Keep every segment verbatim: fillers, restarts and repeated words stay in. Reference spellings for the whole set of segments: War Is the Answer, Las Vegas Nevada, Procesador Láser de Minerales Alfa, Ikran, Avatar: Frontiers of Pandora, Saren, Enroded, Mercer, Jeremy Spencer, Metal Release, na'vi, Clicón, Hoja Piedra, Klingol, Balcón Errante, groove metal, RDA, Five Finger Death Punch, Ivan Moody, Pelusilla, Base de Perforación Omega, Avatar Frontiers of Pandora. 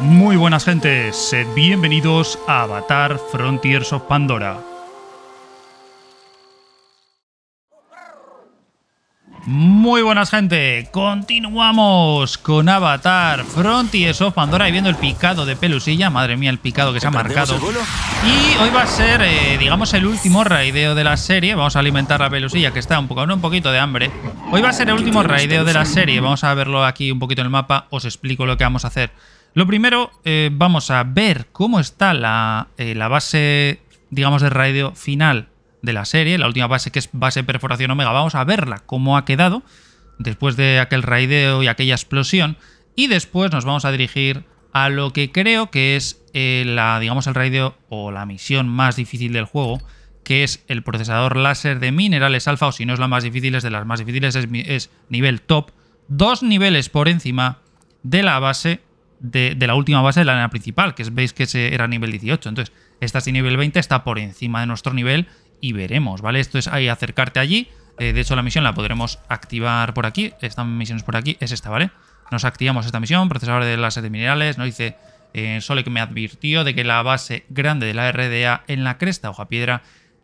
Muy buenas gentes, sed bienvenidos a Avatar Frontiers of Pandora. Muy buenas gente, continuamos con Avatar Frontiers of Pandora y viendo el picado de Pelusilla, madre mía el picado que se ha marcado. Y hoy va a ser, eh, digamos, el último raideo de la serie. Vamos a alimentar a Pelusilla que está un poco, un poquito de hambre. Hoy va a ser el último raideo de la serie, vamos a verlo aquí un poquito en el mapa, os explico lo que vamos a hacer. Lo primero, eh, vamos a ver cómo está la, eh, la base, digamos, de raideo final de la serie, la última base que es base de perforación omega. Vamos a verla cómo ha quedado después de aquel raideo y aquella explosión, y después nos vamos a dirigir a lo que creo que es eh, la, digamos, el raideo o la misión más difícil del juego, que es el procesador láser de minerales alfa, o si no es la más difícil, es de las más difíciles, es, es nivel top, dos niveles por encima de la base de, de la última base de la arena principal, que es, veis que ese era nivel dieciocho, entonces esta es nivel veinte, está por encima de nuestro nivel. Y veremos, ¿vale? Esto es ahí acercarte allí. Eh, de hecho, la misión la podremos activar por aquí. Esta misión es por aquí. Es esta, ¿vale? Nos activamos esta misión. Procesador de láser de minerales. Nos dice eh, Sole que me advirtió de que la base grande de la R D A en la cresta Hoja Piedra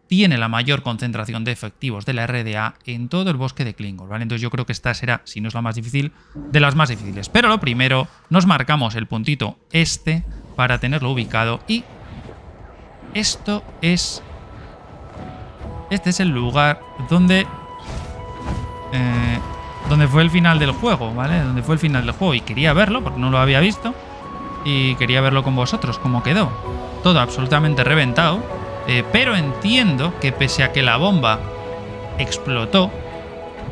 tiene la mayor concentración de efectivos de la R D A en todo el bosque de Klingol, ¿vale? Entonces yo creo que esta será, si no es la más difícil, de las más difíciles. Pero lo primero, nos marcamos el puntito este para tenerlo ubicado. Y esto es... Este es el lugar donde, eh, donde fue el final del juego, ¿vale? Donde fue el final del juego y quería verlo porque no lo había visto y quería verlo con vosotros, cómo quedó. Todo absolutamente reventado, eh, pero entiendo que pese a que la bomba explotó,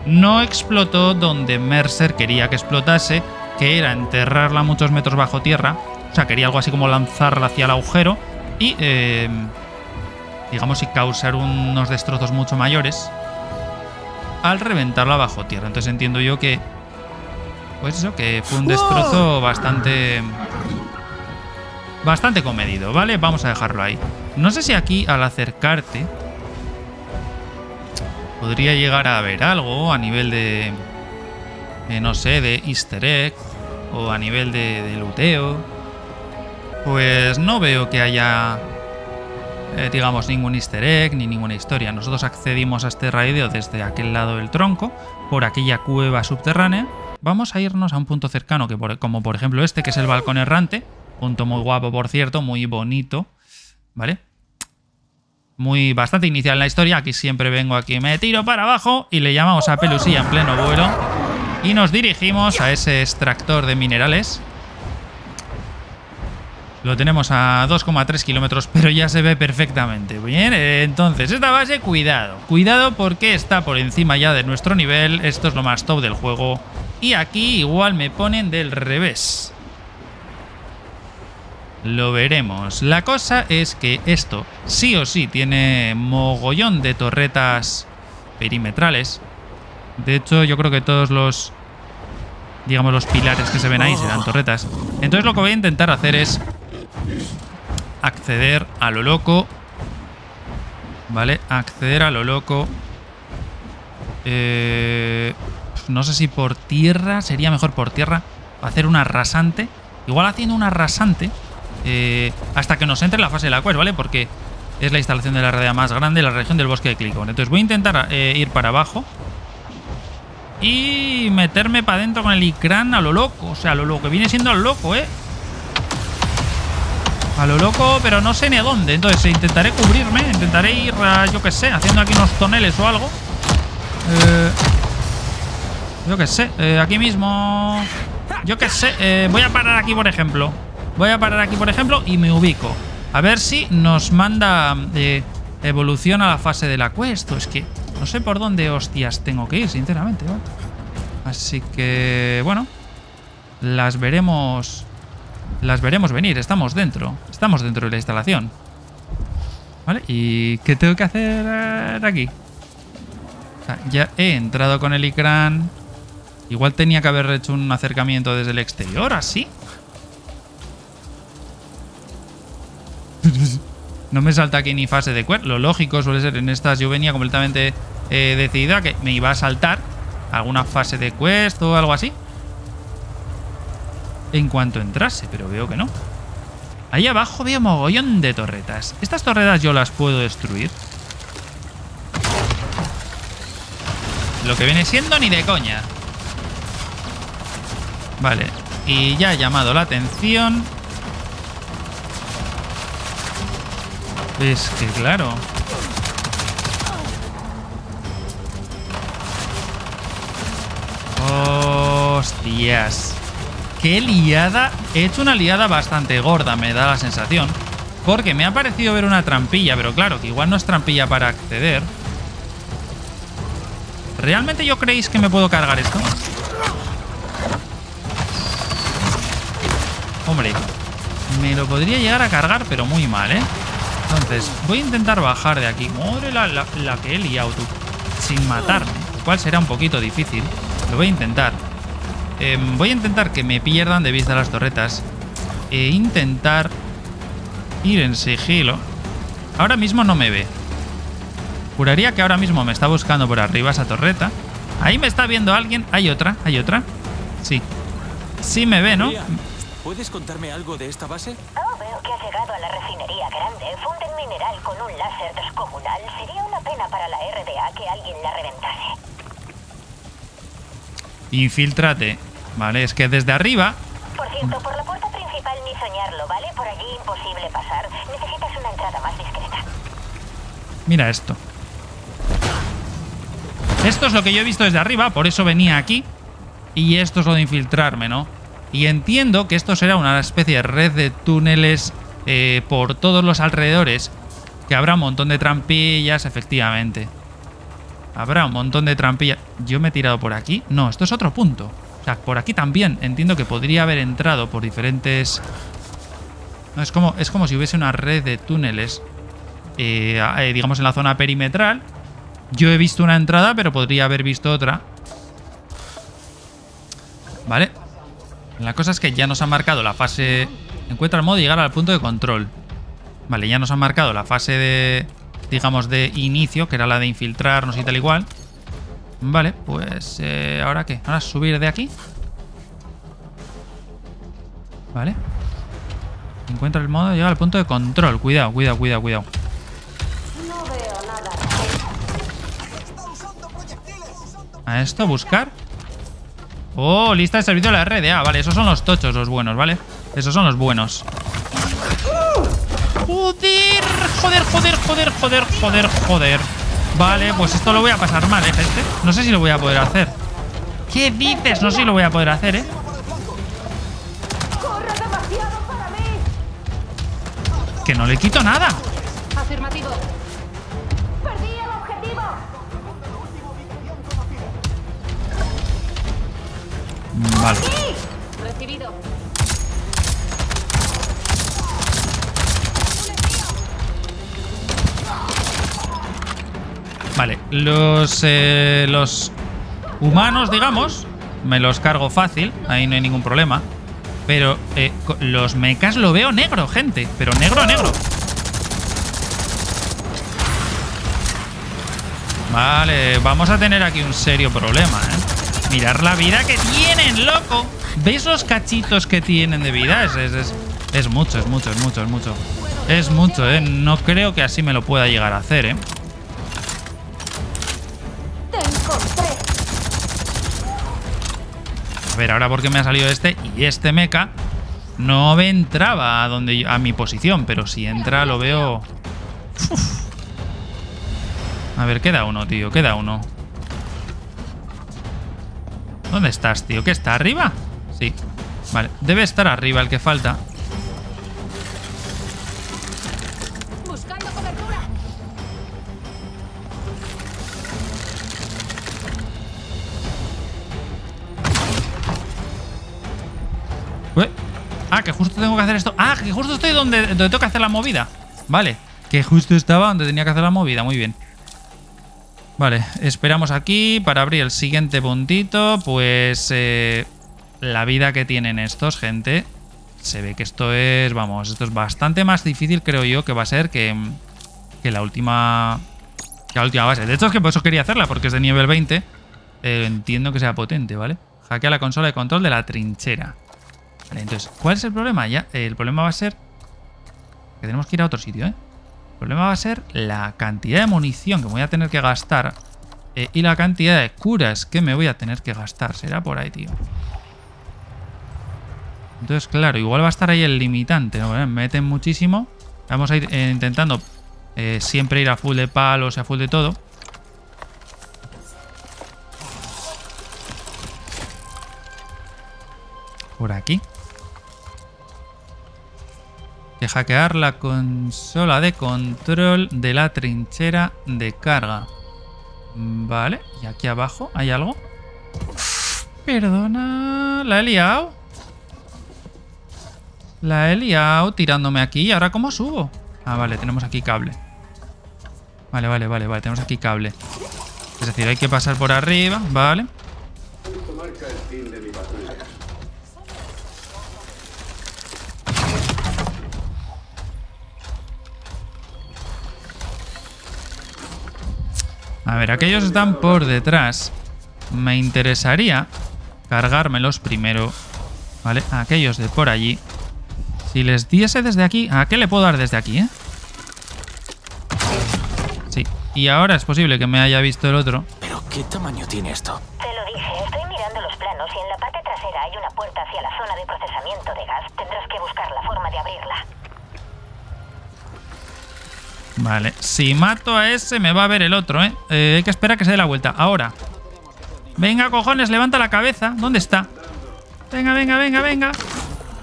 no explotó donde Mercer quería que explotase, que era enterrarla muchos metros bajo tierra. O sea, quería algo así como lanzarla hacia el agujero y... Eh, digamos, y causar unos destrozos mucho mayores al reventarlo bajo tierra. Entonces entiendo yo que... Pues eso, que fue un destrozo bastante... Bastante comedido, ¿vale? Vamos a dejarlo ahí. No sé si aquí, al acercarte... Podría llegar a ver algo a nivel de... Eh, no sé, de easter egg. O a nivel de, de looteo. Pues no veo que haya... Eh, digamos, ningún easter egg ni ninguna historia. Nosotros accedimos a este raideo desde aquel lado del tronco, por aquella cueva subterránea. Vamos a irnos a un punto cercano, que por, como por ejemplo este, que es el Balcón Errante. Punto muy guapo, por cierto, muy bonito, ¿vale? Muy bastante inicial en la historia. Aquí siempre vengo aquí, me tiro para abajo y le llamamos a Pelusilla en pleno vuelo. Y nos dirigimos a ese extractor de minerales. Lo tenemos a dos coma tres kilómetros, pero ya se ve perfectamente. Bien, entonces, esta base, cuidado. Cuidado porque está por encima ya de nuestro nivel. Esto es lo más top del juego. Y aquí igual me ponen del revés. Lo veremos. La cosa es que esto sí o sí tiene mogollón de torretas perimetrales. De hecho, yo creo que todos los... digamos, los pilares que se ven ahí serán torretas. Entonces lo que voy a intentar hacer es... acceder a lo loco, ¿vale? Acceder a lo loco. Eh, no sé si por tierra, sería mejor por tierra hacer una rasante. Igual haciendo una rasante eh, hasta que nos entre la fase de la quest, ¿vale? Porque es la instalación de la R D A más grande de la región del bosque de Clicón. Entonces voy a intentar eh, ir para abajo y meterme para adentro con el Ikran a lo loco. O sea, a lo loco, que viene siendo a lo loco, ¿eh? A lo loco, pero no sé ni a dónde. Entonces intentaré cubrirme, intentaré ir a, yo que sé, haciendo aquí unos toneles o algo. Eh, yo que sé, eh, aquí mismo. Yo que sé, eh, voy a parar aquí, por ejemplo. Voy a parar aquí, por ejemplo, y me ubico. A ver si nos manda eh, evolución a la fase de la quest. Es que no sé por dónde hostias tengo que ir, sinceramente, ¿vale? Así que, bueno, las veremos... Las veremos venir, estamos dentro. Estamos dentro de la instalación. ¿Vale? ¿Y qué tengo que hacer aquí? O sea, ya he entrado con el Ikran. Igual tenía que haber hecho un acercamiento desde el exterior, así. No me salta aquí ni fase de quest. Lo lógico suele ser en estas. Yo venía completamente eh, decidida que me iba a saltar alguna fase de quest o algo así. en cuanto entrase, pero veo que no. Ahí abajo veo mogollón de torretas. Estas torretas yo las puedo destruir. Lo que viene siendo ni de coña. Vale. Y ya ha llamado la atención. Es que claro. Hostias. Qué liada. He hecho una liada bastante gorda, me da la sensación. Porque me ha parecido ver una trampilla, pero claro, que igual no es trampilla para acceder. ¿Realmente yo creéis que me puedo cargar esto? Hombre, me lo podría llegar a cargar, pero muy mal, ¿eh? Entonces, voy a intentar bajar de aquí. Madre la, la, la que he liado, tú. Sin matarme, lo cual será un poquito difícil. Lo voy a intentar. Eh, voy a intentar que me pierdan de vista las torretas. E intentar ir en sigilo. Ahora mismo no me ve. Juraría que ahora mismo me está buscando por arriba esa torreta. Ahí me está viendo alguien. Hay otra, hay otra. Sí. Sí me ve, ¿no? ¿Puedes contarme algo de esta base? Oh, veo que has llegado a la refinería grande. Funden mineral con un láser descomunal. Sería una pena para la R D A que alguien la reventase. Infíltrate. Vale, es que desde arriba... Por cierto, por la puerta principal ni soñarlo, ¿vale? Por allí imposible pasar. Necesitas una entrada más discreta. Mira esto. Esto es lo que yo he visto desde arriba, por eso venía aquí. Y esto es lo de infiltrarme, ¿no? Y entiendo que esto será una especie de red de túneles eh, por todos los alrededores. Que habrá un montón de trampillas, efectivamente. Habrá un montón de trampillas. ¿Yo me he tirado por aquí? No, esto es otro punto. O sea, por aquí también. Entiendo que podría haber entrado por diferentes... No, es como, es como si hubiese una red de túneles. Eh, eh, digamos en la zona perimetral. Yo he visto una entrada, pero podría haber visto otra. Vale. La cosa es que ya nos han marcado la fase... Encuentra el modo de llegar al punto de control. Vale, ya nos han marcado la fase de... Digamos de inicio, que era la de infiltrarnos y tal igual. Vale, pues... Eh, ¿ahora qué? ¿Ahora subir de aquí? Vale. Encuentra el modo de llegar al punto de control. Cuidado, cuidado, cuidado, cuidado. A esto, buscar... Oh, lista de servicio de la R D A. Vale, esos son los tochos, los buenos, ¿vale? Esos son los buenos. ¡Joder! ¡Joder, joder, joder, joder, joder, joder! Vale, pues esto lo voy a pasar mal, ¿eh, gente? No sé si lo voy a poder hacer. ¿Qué dices? No sé si lo voy a poder hacer, ¿eh? ¡Que no le quito nada! Afirmativo. Vale. Recibido. Vale, los eh, los humanos, digamos, me los cargo fácil, ahí no hay ningún problema. Pero eh, los mechas lo veo negro, gente, pero negro, negro. Vale, vamos a tener aquí un serio problema, ¿eh? Mirad la vida que tienen, loco. ¿Veis los cachitos que tienen de vida? Es, es, es, es mucho, es mucho, es mucho, es mucho. Es mucho, ¿eh? No creo que así me lo pueda llegar a hacer, ¿eh? A ver, ahora porque me ha salido este y este mecha no me entraba a, donde yo, a mi posición, pero si entra lo veo... Uf. A ver, queda uno, tío, queda uno. ¿Dónde estás, tío? ¿Qué está? ¿Arriba? Sí. Vale. Debe estar arriba el que falta. Buscando cobertura. Ué. Ah, que justo tengo que hacer esto. Ah, que justo estoy donde, donde tengo que hacer la movida. Vale. Que justo estaba donde tenía que hacer la movida. Muy bien. Vale, esperamos aquí para abrir el siguiente puntito. Pues eh, la vida que tienen estos, gente. Se ve que esto es, vamos, esto es bastante más difícil, creo yo, que va a ser que, que la última que la última base. De hecho, es que por eso quería hacerla, porque es de nivel veinte. Eh, entiendo que sea potente, ¿vale? Hackea la consola de control de la trinchera. Vale, entonces, ¿cuál es el problema? Ya, eh, el problema va a ser que tenemos que ir a otro sitio, ¿eh? El problema va a ser la cantidad de munición que voy a tener que gastar eh, y la cantidad de curas que me voy a tener que gastar. Será por ahí, tío. Entonces, claro, igual va a estar ahí el limitante, ¿no? Me meten muchísimo. Vamos a ir eh, intentando eh, siempre ir a full de palos, a full de todo. Por aquí. Hay que hackear la consola de control de la trinchera de carga. Vale, y aquí abajo hay algo. Perdona, la he liado. La he liado tirándome aquí. ¿Y ahora cómo subo? Ah, vale, tenemos aquí cable. Vale, vale, vale, vale, tenemos aquí cable. Es decir, hay que pasar por arriba, vale. A ver, aquellos están por detrás. Me interesaría cargármelos primero. Vale, aquellos de por allí. Si les diese desde aquí... ¿A qué le puedo dar desde aquí, eh? Sí. Y ahora es posible que me haya visto el otro. ¿Pero qué tamaño tiene esto? Te lo dije. Estoy mirando los planos y en la parte trasera hay una puerta hacia la zona de procesamiento de gas. Tendrás que buscar la forma de abrirla. Vale. Si mato a ese me va a ver el otro, ¿eh? eh hay que esperar que se dé la vuelta. Ahora. Venga, cojones. Levanta la cabeza. ¿Dónde está? Venga, venga, venga, venga.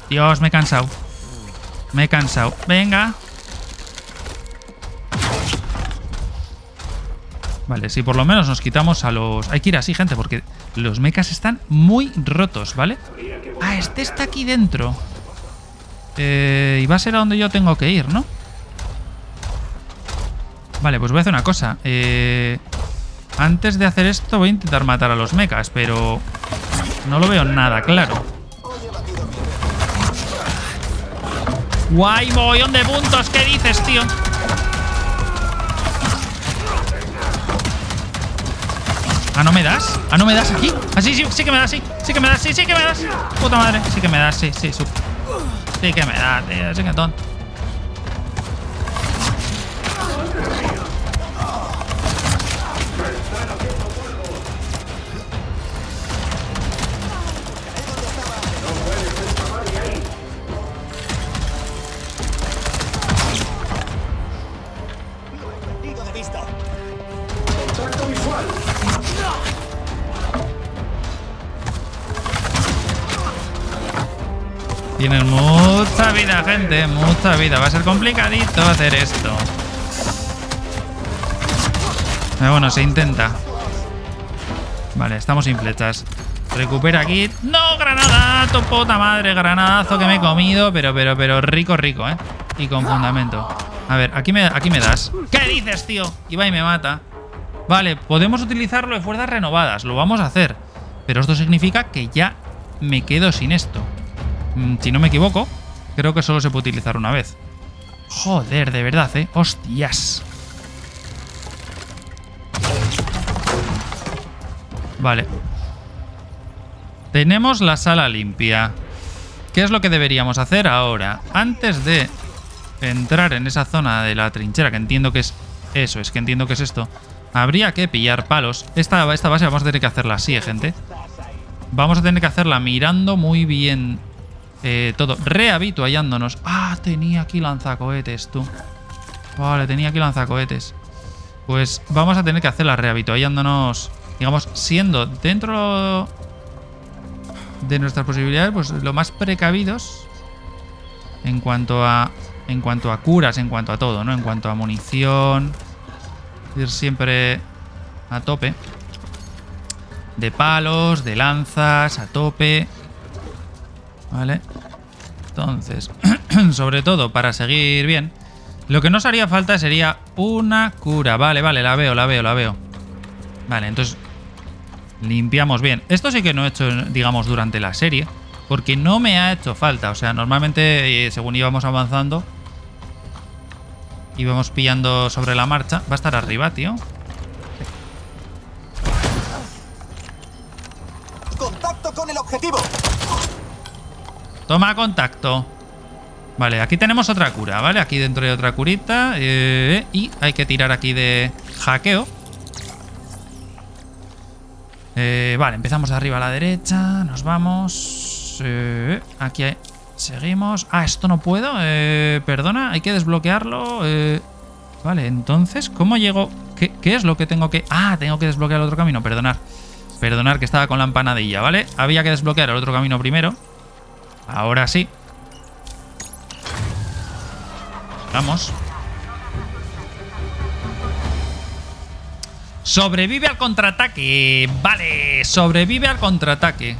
Dios, me he cansado. Me he cansado. Venga. Vale, si por lo menos nos quitamos a los... Hay que ir así, gente, porque los mechas están muy rotos, ¿vale? Ah, este está aquí dentro. Eh, y va a ser a donde yo tengo que ir, ¿no? Vale, pues voy a hacer una cosa. Eh, antes de hacer esto voy a intentar matar a los mechas, pero no lo veo nada claro. Guay, mogollón de puntos. ¿Qué dices, tío? ¿Ah, no me das? ¿Ah, no me das aquí? Ah, sí, sí, sí que me das, sí. Sí que me das, sí, sí que me das. Puta madre. Sí que me das, sí, sí. Sub. Sí que me das, tío. Sí que tonto. Tienen mucha vida, gente, mucha vida. Va a ser complicadito hacer esto. Pero bueno, se intenta. Vale, estamos sin flechas. Recupera aquí. ¡No, granada! ¡Puta madre! Granadazo que me he comido, pero, pero, pero rico, rico, ¿eh? Y con fundamento. A ver, aquí me, aquí me das. ¿Qué dices, tío? Y va y me mata. Vale, podemos utilizarlo de fuerzas renovadas. Lo vamos a hacer. Pero esto significa que ya me quedo sin esto. Si no me equivoco, creo que solo se puede utilizar una vez. Joder, de verdad, ¿eh? ¡Hostias! Vale. Tenemos la sala limpia. ¿Qué es lo que deberíamos hacer ahora? Antes de entrar en esa zona de la trinchera, que entiendo que es... Eso es, que entiendo que es esto. Habría que pillar palos. Esta, esta base vamos a tener que hacerla así, ¿eh, gente? Vamos a tener que hacerla mirando muy bien... Eh, todo, rehabituallándonos. Ah, tenía aquí lanzacohetes, tú. Vale, tenía aquí lanzacohetes. Pues vamos a tener que hacerla rehabituallándonos. Digamos, siendo dentro de nuestras posibilidades, pues lo más precavidos. En cuanto a. En cuanto a curas, en cuanto a todo, ¿no? En cuanto a munición. Ir siempre a tope. De palos, de lanzas, a tope. Vale, entonces, sobre todo para seguir bien, lo que nos haría falta sería una cura. Vale, vale, la veo, la veo, la veo. Vale, entonces limpiamos bien. Esto sí que no he hecho, digamos, durante la serie, porque no me ha hecho falta. O sea, normalmente, eh, según íbamos avanzando, íbamos pillando sobre la marcha. Va a estar arriba, tío. ¡Contacto con el objetivo! Toma contacto. Vale, aquí tenemos otra cura, ¿vale? Aquí dentro hay otra curita. Eh, y hay que tirar aquí de hackeo. Eh, vale, empezamos de arriba a la derecha. Nos vamos. Eh, aquí hay... Seguimos. Ah, esto no puedo. Eh, perdona, hay que desbloquearlo. Eh, vale, entonces, ¿cómo llego? ¿Qué, ¿Qué es lo que tengo que...? Ah, tengo que desbloquear el otro camino. Perdonar. Perdonar que estaba con la empanadilla, ¿vale? Había que desbloquear el otro camino primero. Ahora sí. Vamos. Sobrevive al contraataque. Vale, sobrevive al contraataque.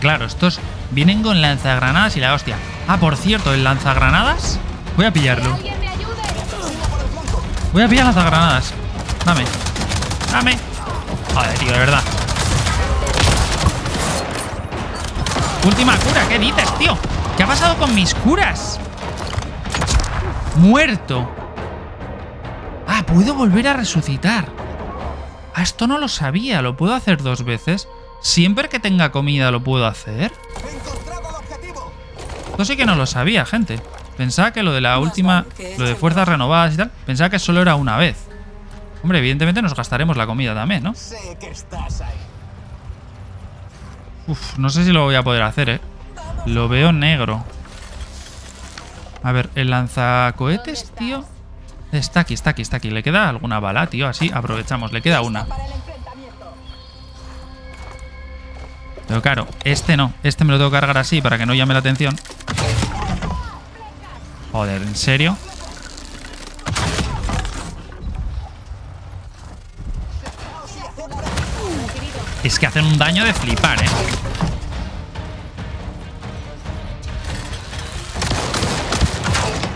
Claro, estos vienen con lanzagranadas y la hostia. Ah, por cierto, el lanzagranadas. Voy a pillarlo. Voy a pillar lanzagranadas. Dame. Dame. Joder, tío, de verdad. Última cura, ¿qué dices, tío? ¿Qué ha pasado con mis curas? Muerto. Ah, puedo volver a resucitar. Ah, esto no lo sabía. Lo puedo hacer dos veces. Siempre que tenga comida lo puedo hacer. Esto sí que no lo sabía, gente. Pensaba que lo de la última... Lo de fuerzas renovadas y tal. Pensaba que solo era una vez. Hombre, evidentemente nos gastaremos la comida también, ¿no? Uf, no sé si lo voy a poder hacer, ¿eh? Lo veo negro. A ver, el lanzacohetes, tío. Está aquí, está aquí, está aquí. ¿Le queda alguna bala, tío? Así aprovechamos. Le queda una. Pero claro, este no. Este me lo tengo que cargar así para que no llame la atención. Joder, ¿en serio? Es que hacen un daño de flipar, ¿eh?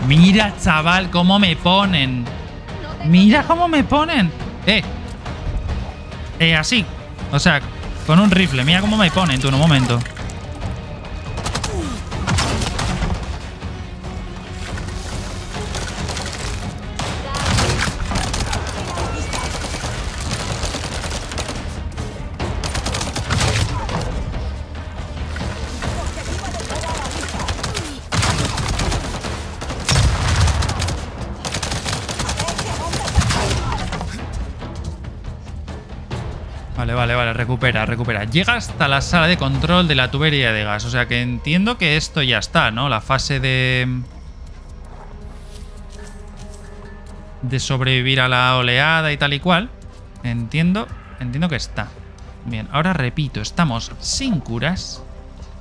Mira, chaval, cómo me ponen. Mira cómo me ponen. Eh. Eh, así. O sea... Con un rifle, mira cómo me ponen, tú, en un momento. Vale, vale, recupera, recupera. Llega hasta la sala de control de la tubería de gas. O sea que entiendo que esto ya está, ¿no? La fase de... De sobrevivir a la oleada y tal y cual. Entiendo, entiendo que está. Bien, ahora repito, estamos sin curas.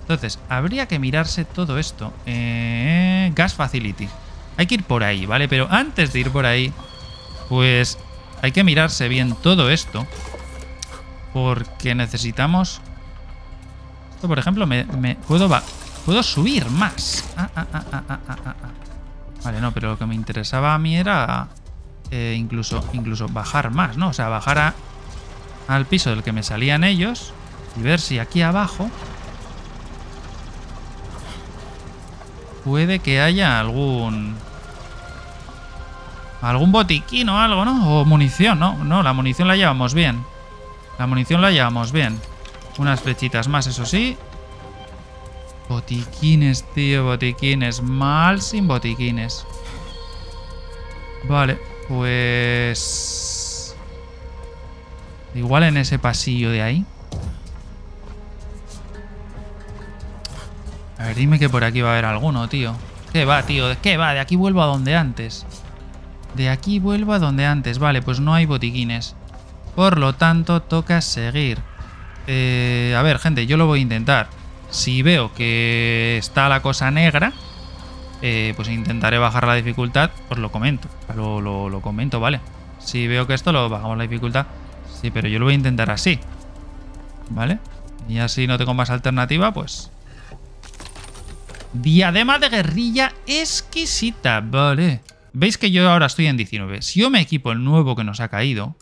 Entonces, habría que mirarse todo esto. Eh, gas Facility. Hay que ir por ahí, ¿vale? Pero antes de ir por ahí, pues hay que mirarse bien todo esto. Porque necesitamos... Esto, por ejemplo, me, me puedo va... puedo subir más. Ah, ah, ah, ah, ah, ah, ah. Vale, no, pero lo que me interesaba a mí era... Eh, incluso, incluso bajar más, ¿no? O sea, bajar a, al piso del que me salían ellos. Y ver si aquí abajo... Puede que haya algún... Algún botiquín o algo, ¿no? O munición, ¿no? No, la munición la llevamos bien. La munición la llevamos bien. Unas flechitas más, eso sí. Botiquines, tío, botiquines. Mal sin botiquines. Vale, pues... Igual en ese pasillo de ahí. A ver, dime que por aquí va a haber alguno, tío. ¿Qué va, tío? ¿Qué va? De aquí vuelvo a donde antes. De aquí vuelvo a donde antes. Vale, pues no hay botiquines. Por lo tanto, toca seguir. Eh, a ver, gente, yo lo voy a intentar. Si veo que está la cosa negra, eh, pues intentaré bajar la dificultad. Os lo comento. Lo, lo, lo comento, ¿vale? Si veo que esto lo bajamos la dificultad. Sí, pero yo lo voy a intentar así. ¿Vale? Y así no tengo más alternativa, pues... Diadema de guerrilla exquisita. Vale. Veis que yo ahora estoy en diecinueve. Si yo me equipo el nuevo que nos ha caído...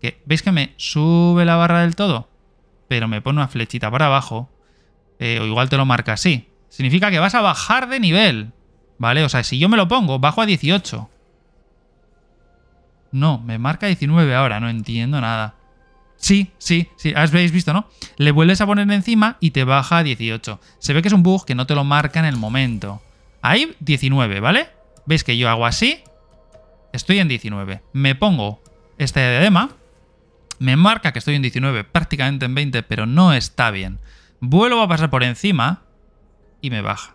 Que, ¿veis que me sube la barra del todo? Pero me pone una flechita para abajo. Eh, o igual te lo marca así. Significa que vas a bajar de nivel. ¿Vale? O sea, si yo me lo pongo, bajo a dieciocho. No, me marca diecinueve ahora, no entiendo nada. Sí, sí, sí, habéis visto, ¿no? Le vuelves a poner encima y te baja a dieciocho. Se ve que es un bug que no te lo marca en el momento. Ahí, diecinueve, ¿vale? ¿Veis que yo hago así? Estoy en diecinueve. Me pongo este diadema. Me marca que estoy en diecinueve, prácticamente en veinte, pero no está bien. Vuelvo a pasar por encima y me baja.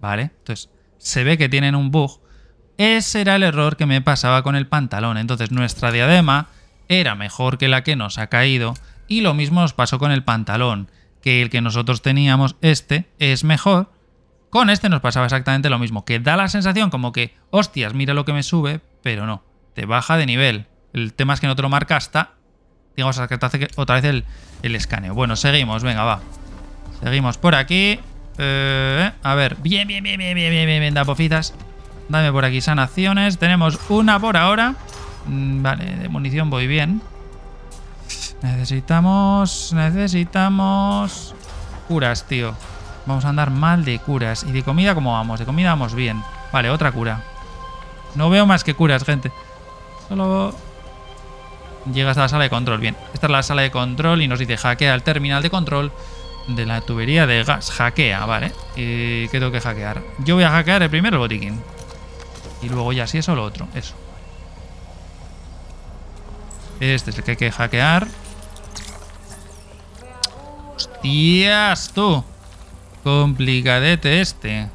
¿Vale? Entonces, se ve que tienen un bug. Ese era el error que me pasaba con el pantalón. Entonces, nuestra diadema era mejor que la que nos ha caído, y lo mismo nos pasó con el pantalón, que el que nosotros teníamos, este, es mejor. Con este nos pasaba exactamente lo mismo, que da la sensación como que, hostias, mira lo que me sube, pero no, te baja de nivel. El tema es que no te lo marca hasta, digamos, hasta que te hace otra vez el, el escaneo. Bueno, seguimos, venga, va. Seguimos por aquí. Eh, a ver, bien, bien, bien, bien, bien, bien, bien, bien, da pofitas. Dame por aquí sanaciones. Tenemos una por ahora. Vale, de munición voy bien. Necesitamos... Necesitamos... curas, tío. Vamos a andar mal de curas. ¿Y de comida cómo vamos? De comida vamos bien. Vale, otra cura. No veo más que curas, gente. Solo... Llega hasta la sala de control. Bien. Esta es la sala de control y nos dice hackea el terminal de control de la tubería de gas. Hackea, vale. ¿Y qué tengo que hackear? Yo voy a hackear el primero, el botiquín. Y luego ya si eso, lo otro. Eso. Este es el que hay que hackear. ¡Hostias, tú! Complicadete este.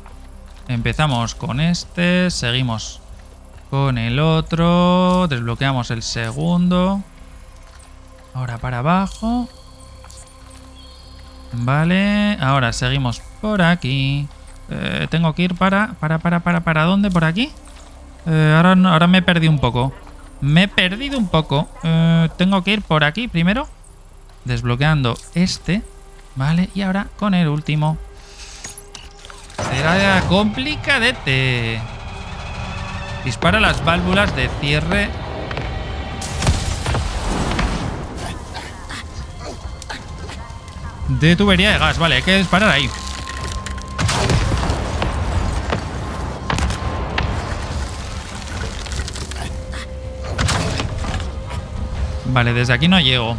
Empezamos con este. Seguimos con el otro. Desbloqueamos el segundo. Ahora para abajo. Vale. Ahora seguimos por aquí. Eh, tengo que ir para... ¿Para, para, para, para dónde? ¿Por aquí? Eh, ahora, no, ahora me perdí un poco. Me he perdido un poco. Eh, tengo que ir por aquí primero. Desbloqueando este. Vale, y ahora con el último. Será complicadete. Dispara las válvulas de cierre. De tubería de gas. Vale, hay que disparar ahí. Vale, desde aquí no llego.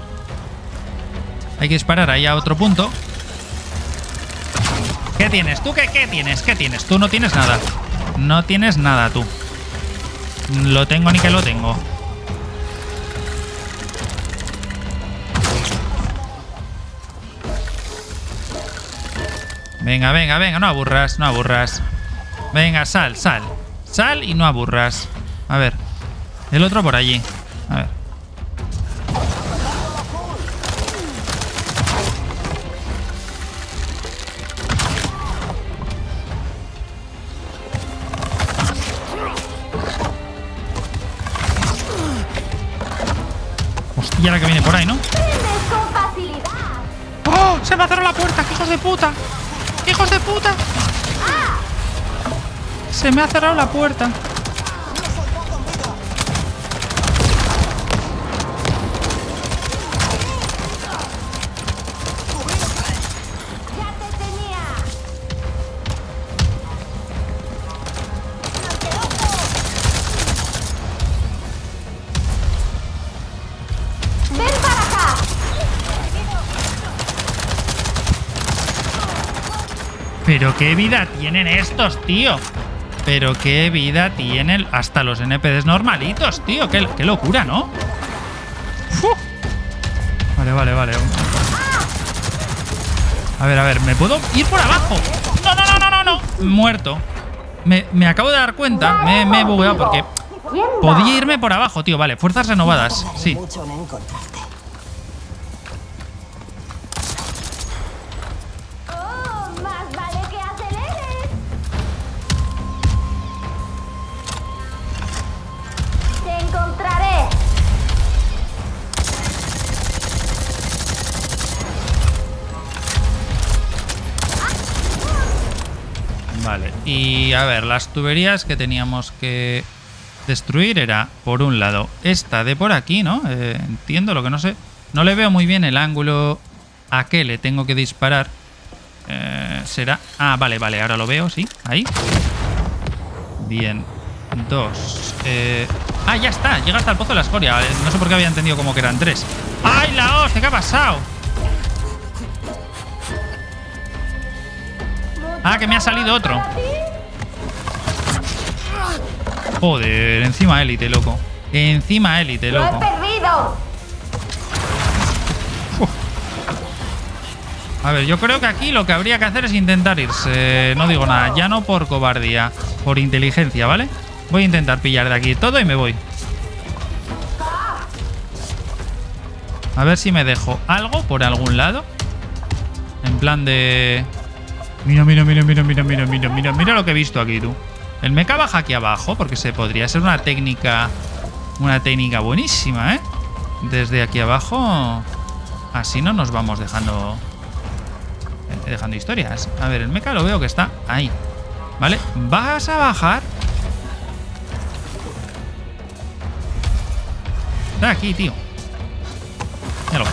Hay que disparar ahí a otro punto. ¿Qué tienes tú? ¿Qué, qué tienes? ¿Qué tienes? Tú no tienes nada. No tienes nada tú. Lo tengo ni que lo tengo. Venga, venga, venga. No aburras, no aburras. Venga, sal, sal. Sal y no aburras. A ver. El otro por allí. A ver. Y ahora que viene por ahí, ¿no? ¡Oh! ¡Se me ha cerrado la puerta! ¡Qué hijos de puta! ¡Qué hijos de puta! ¡Se me ha cerrado la puerta! Pero qué vida tienen estos, tío. Pero qué vida tienen hasta los N P Cs normalitos, tío. Qué, qué locura, ¿no? Uf. Vale, vale, vale. A ver, a ver, ¿me puedo ir por abajo? No, no, no, no, no, no. Muerto. Me, me acabo de dar cuenta. Me, me he bugueado porque podía irme por abajo, tío. Vale, fuerzas renovadas. Sí. Y a ver, las tuberías que teníamos que destruir era, por un lado, esta de por aquí, ¿no? Eh, entiendo lo que no sé. No le veo muy bien el ángulo a qué le tengo que disparar. Eh, será... Ah, vale, vale, ahora lo veo, sí. Ahí. Bien. Dos. Eh... Ah, ya está. Llega hasta el pozo de la escoria. No sé por qué había entendido como que eran tres. ¡Ay, la hostia! ¿Qué ha pasado? Ah, que me ha salido otro. Joder, encima élite, loco. Encima élite, loco. ¡Lo he perdido! Uh. A ver, yo creo que aquí lo que habría que hacer es intentar irse. No digo nada. Ya no por cobardía. Por inteligencia, ¿vale? Voy a intentar pillar de aquí todo y me voy. A ver si me dejo algo por algún lado. En plan de... Mira, mira, mira, mira, mira, mira, mira, mira, mira lo que he visto aquí, tú. El mecha baja aquí abajo, porque se podría ser una técnica... Una técnica buenísima, ¿eh? Desde aquí abajo... Así no nos vamos dejando... Dejando historias. A ver, el mecha lo veo que está ahí. ¿Vale? Vas a bajar... Está aquí, tío. Míralo.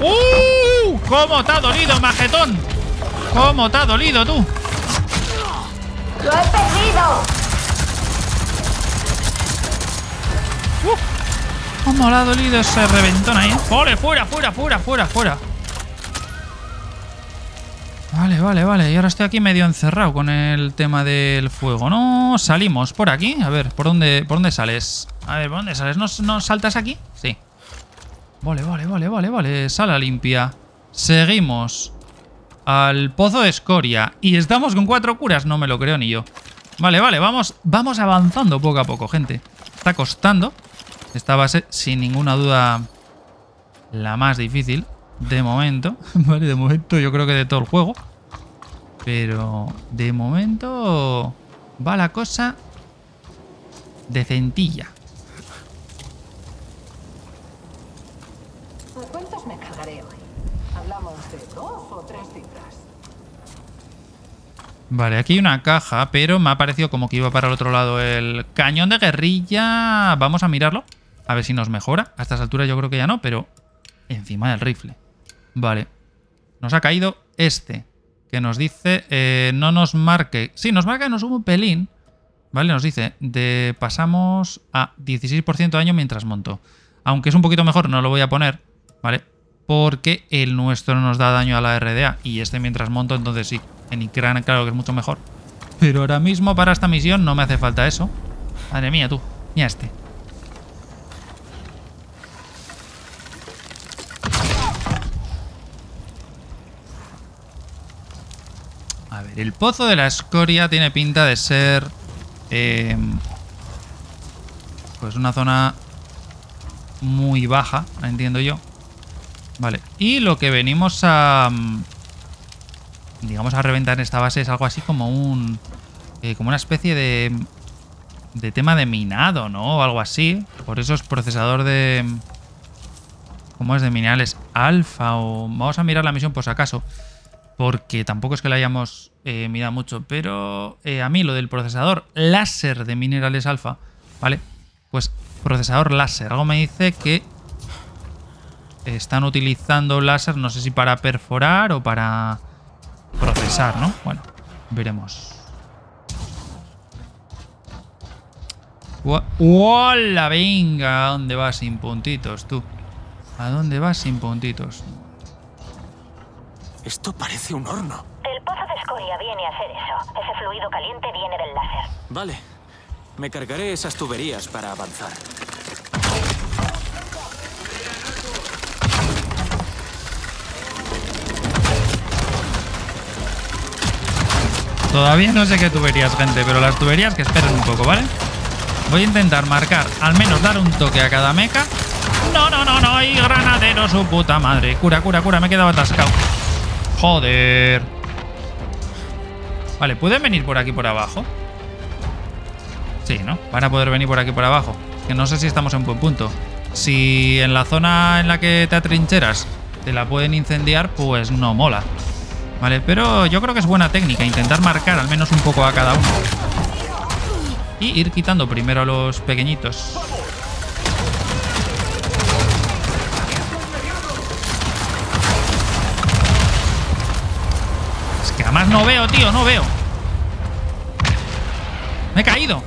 ¡Uh! ¿Cómo te ha dolido, majetón? ¿Cómo te ha dolido, tú? ¡Lo he perdido! ¡Uh! ¿Cómo le ha dolido ese reventón ahí? ¡Ole, fuera, fuera, fuera, fuera, fuera! Vale, vale, vale. Y ahora estoy aquí medio encerrado con el tema del fuego. No, salimos por aquí. A ver, ¿por dónde, por dónde sales? A ver, ¿por dónde sales? ¿No, no saltas aquí? Sí. Vale, vale, vale, vale, vale. Sala limpia. Seguimos. Al pozo de escoria. Y estamos con cuatro curas. No me lo creo ni yo. Vale, vale, vamos, vamos avanzando poco a poco, gente. Está costando. Esta base, sin ninguna duda, la más difícil. De momento. Vale, de momento yo creo que de todo el juego. Pero de momento va la cosa decentilla. ¿A cuántos me cargaré hoy? Hablamos de dos o tres cifras. Vale, aquí hay una caja, pero me ha parecido como que iba para el otro lado el cañón de guerrilla. Vamos a mirarlo, a ver si nos mejora. A estas alturas yo creo que ya no, pero encima del rifle. Vale. Nos ha caído este, que nos dice eh, no nos marque. Sí, nos marca, nos sube un pelín. Vale, nos dice de pasamos a dieciséis por ciento de daño mientras monto. Aunque es un poquito mejor, no lo voy a poner, ¿vale? Porque el nuestro nos da daño a la R D A y este mientras monto, entonces sí. En Ikran claro que es mucho mejor. Pero ahora mismo para esta misión no me hace falta eso. Madre mía, tú. Mira este. A ver, el pozo de la escoria tiene pinta de ser... Eh, pues una zona muy baja, entiendo yo. Vale, y lo que venimos a... Digamos a reventar en esta base es algo así como un... Eh, como una especie de... De tema de minado, ¿no? O algo así. Por eso es procesador de... ¿Cómo es? De minerales alfa o... Vamos a mirar la misión por si acaso. Porque tampoco es que la hayamos eh, mirado mucho, pero eh, a mí lo del procesador láser de minerales alfa, ¿vale? Pues procesador láser. Algo me dice que están utilizando láser, no sé si para perforar o para procesar, ¿no? Bueno, veremos. ¡Hola! Venga, ¿a dónde vas sin puntitos, tú? ¿A dónde vas sin puntitos? Esto parece un horno. El pozo de escoria viene a hacer eso. Ese fluido caliente viene del láser. Vale. Me cargaré esas tuberías para avanzar. Todavía no sé qué tuberías, gente, pero las tuberías que esperen un poco, ¿vale? Voy a intentar marcar, al menos dar un toque a cada mecha. No, no, no, no, y granadero, su puta madre. Cura, cura, cura, me he quedado atascado. Joder. Vale, ¿pueden venir por aquí por abajo? Sí, ¿no? Van a poder venir por aquí por abajo. Que no sé si estamos en buen punto. Si en la zona en la que te atrincheras te la pueden incendiar, pues no mola. Vale, pero yo creo que es buena técnica intentar marcar al menos un poco a cada uno. Y ir quitando primero a los pequeñitos. Además no veo, tío, no veo. Me he caído.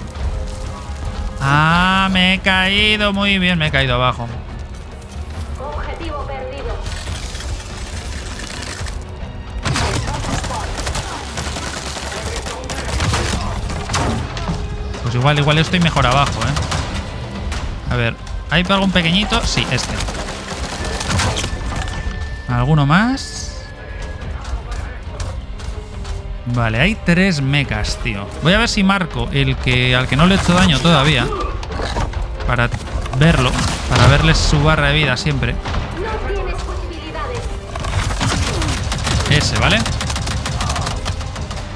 Ah, me he caído. Muy bien, me he caído abajo. Objetivo perdido. Pues igual, igual estoy mejor abajo, eh. A ver, ¿hay algún pequeñito? Sí, este. ¿Alguno más? Vale, hay tres mechas, tío. Voy a ver si marco el que al que no le he hecho daño todavía. Para verlo. Para verles su barra de vida siempre. Ese, ¿vale?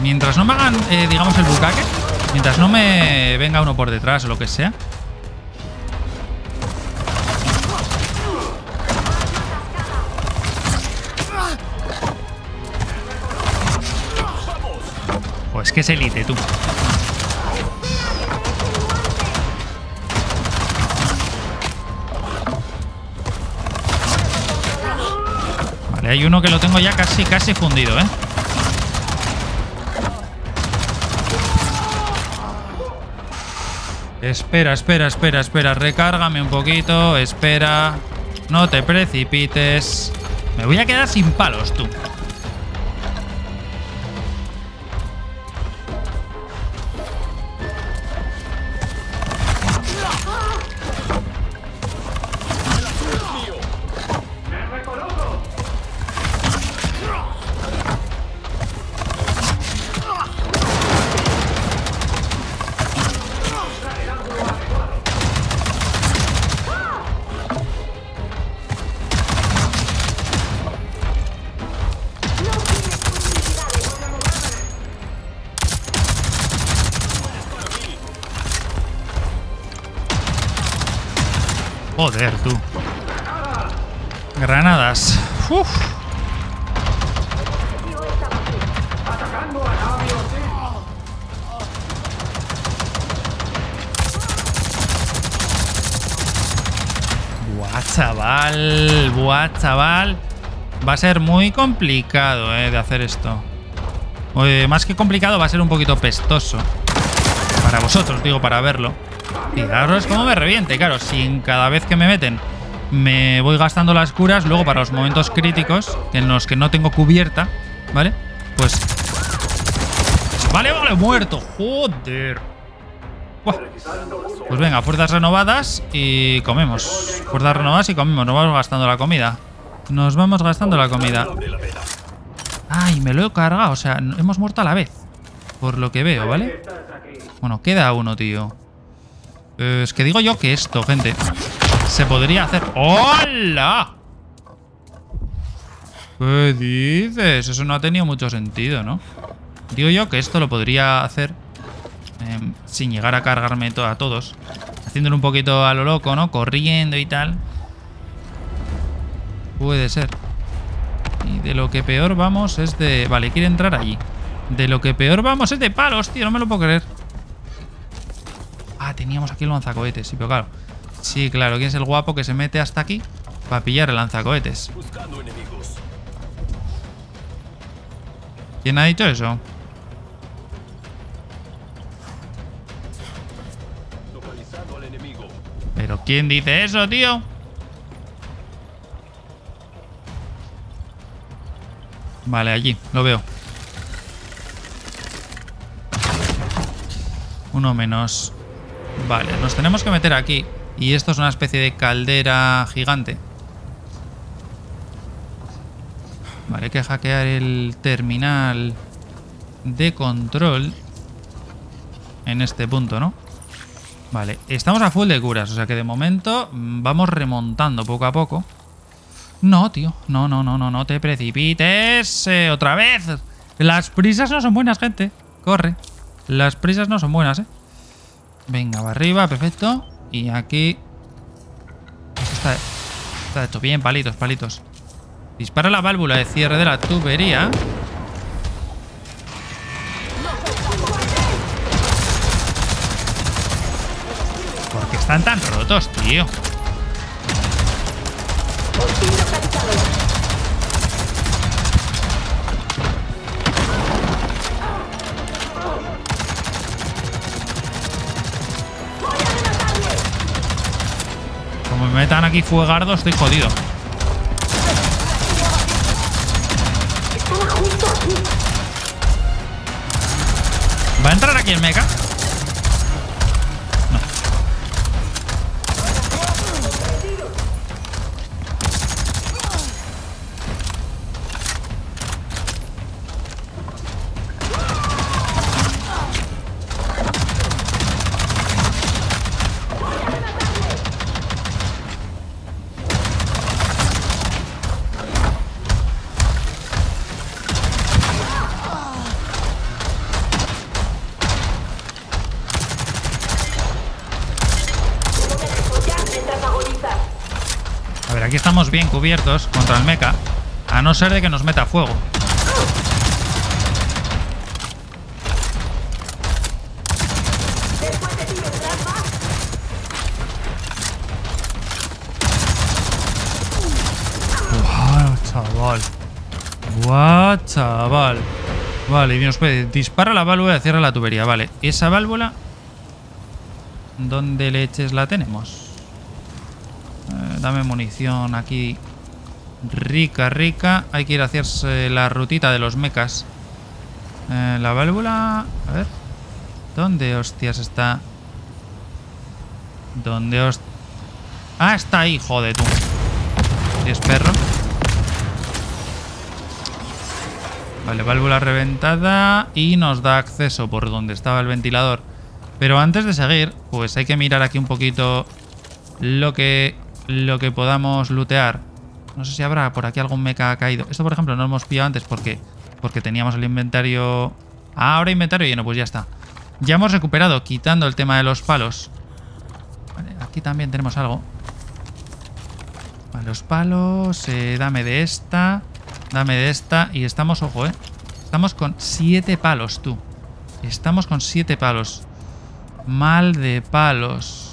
Mientras no me hagan, eh, digamos, el bucaque. Mientras no me venga uno por detrás o lo que sea. Es que es élite, tú. Vale, hay uno que lo tengo ya casi, casi fundido, ¿eh? Espera, espera, espera, espera. Recárgame un poquito. Espera. No te precipites. Me voy a quedar sin palos, tú. Joder, tú. Granadas. Uf. Buah, chaval. Buah, chaval. Va a ser muy complicado, eh, de hacer esto. Oye, más que complicado, va a ser un poquito pestoso. Para vosotros, digo, para verlo. Fijaros cómo me reviente, claro, si cada vez que me meten me voy gastando las curas, luego para los momentos críticos, en los que no tengo cubierta, ¿vale? Pues... ¡Vale, vale, muerto! ¡Joder! Buah. Pues venga, fuerzas renovadas y comemos. Fuerzas renovadas y comemos, nos vamos gastando la comida. Nos vamos gastando la comida. ¡Ay, me lo he cargado! O sea, hemos muerto a la vez, por lo que veo, ¿vale? Bueno, queda uno, tío. Es que digo yo que esto, gente, se podría hacer... ¡Hola! ¿Qué dices? Eso no ha tenido mucho sentido, ¿no? Digo yo que esto lo podría hacer eh, sin llegar a cargarme to- a todos. Haciéndolo un poquito a lo loco, ¿no? Corriendo y tal. Puede ser. Y de lo que peor vamos es de... Vale, quiere entrar allí. De lo que peor vamos es de palos, tío. No me lo puedo creer. Ah, teníamos aquí el lanzacohetes, sí, pero claro. Sí, claro, ¿quién es el guapo que se mete hasta aquí para pillar el lanzacohetes? ¿Quién ha dicho eso? ¿Pero quién dice eso, tío? Vale, allí, lo veo. Uno menos... Vale, nos tenemos que meter aquí. Y esto es una especie de caldera gigante. Vale, hay que hackear el terminal de control. En este punto, ¿no? Vale, estamos a full de curas. O sea que de momento vamos remontando poco a poco. No, tío. No, no, no, no, no te precipites. Eh, otra vez. Las prisas no son buenas, gente. Corre. Las prisas no son buenas, eh. Venga, va arriba, perfecto. Y aquí... Esto está, está hecho bien, palitos, palitos. Dispara la válvula de cierre de la tubería. ¿Por qué están tan rotos, tío? aquí fuegardo, estoy jodido. ¿Va a entrar aquí el mecha? No. Aquí estamos bien cubiertos contra el mecha, a no ser de que nos meta fuego. Guau, chaval. Guau, chaval. Vale, y nos puede dispara la válvula y cierra la tubería. Vale, esa válvula, ¿dónde leches la tenemos? Dame munición aquí. Rica, rica. Hay que ir a hacerse la rutita de los mechas. Eh, la válvula... A ver. ¿Dónde hostias está? ¿Dónde hostias? Ah, está ahí, joder tú. Si es perro. Vale, válvula reventada. Y nos da acceso por donde estaba el ventilador. Pero antes de seguir, pues hay que mirar aquí un poquito lo que... lo que podamos lootear. No sé si habrá por aquí algún mecha caído. Esto, por ejemplo, no lo hemos pillado antes porque, porque teníamos el inventario... Ah, ahora inventario lleno, pues ya está. Ya hemos recuperado, quitando el tema de los palos. Vale, aquí también tenemos algo. Vale, los palos... Eh, dame de esta. Dame de esta. Y estamos, ojo, eh. Estamos con siete palos, tú. Estamos con siete palos. Mal de palos.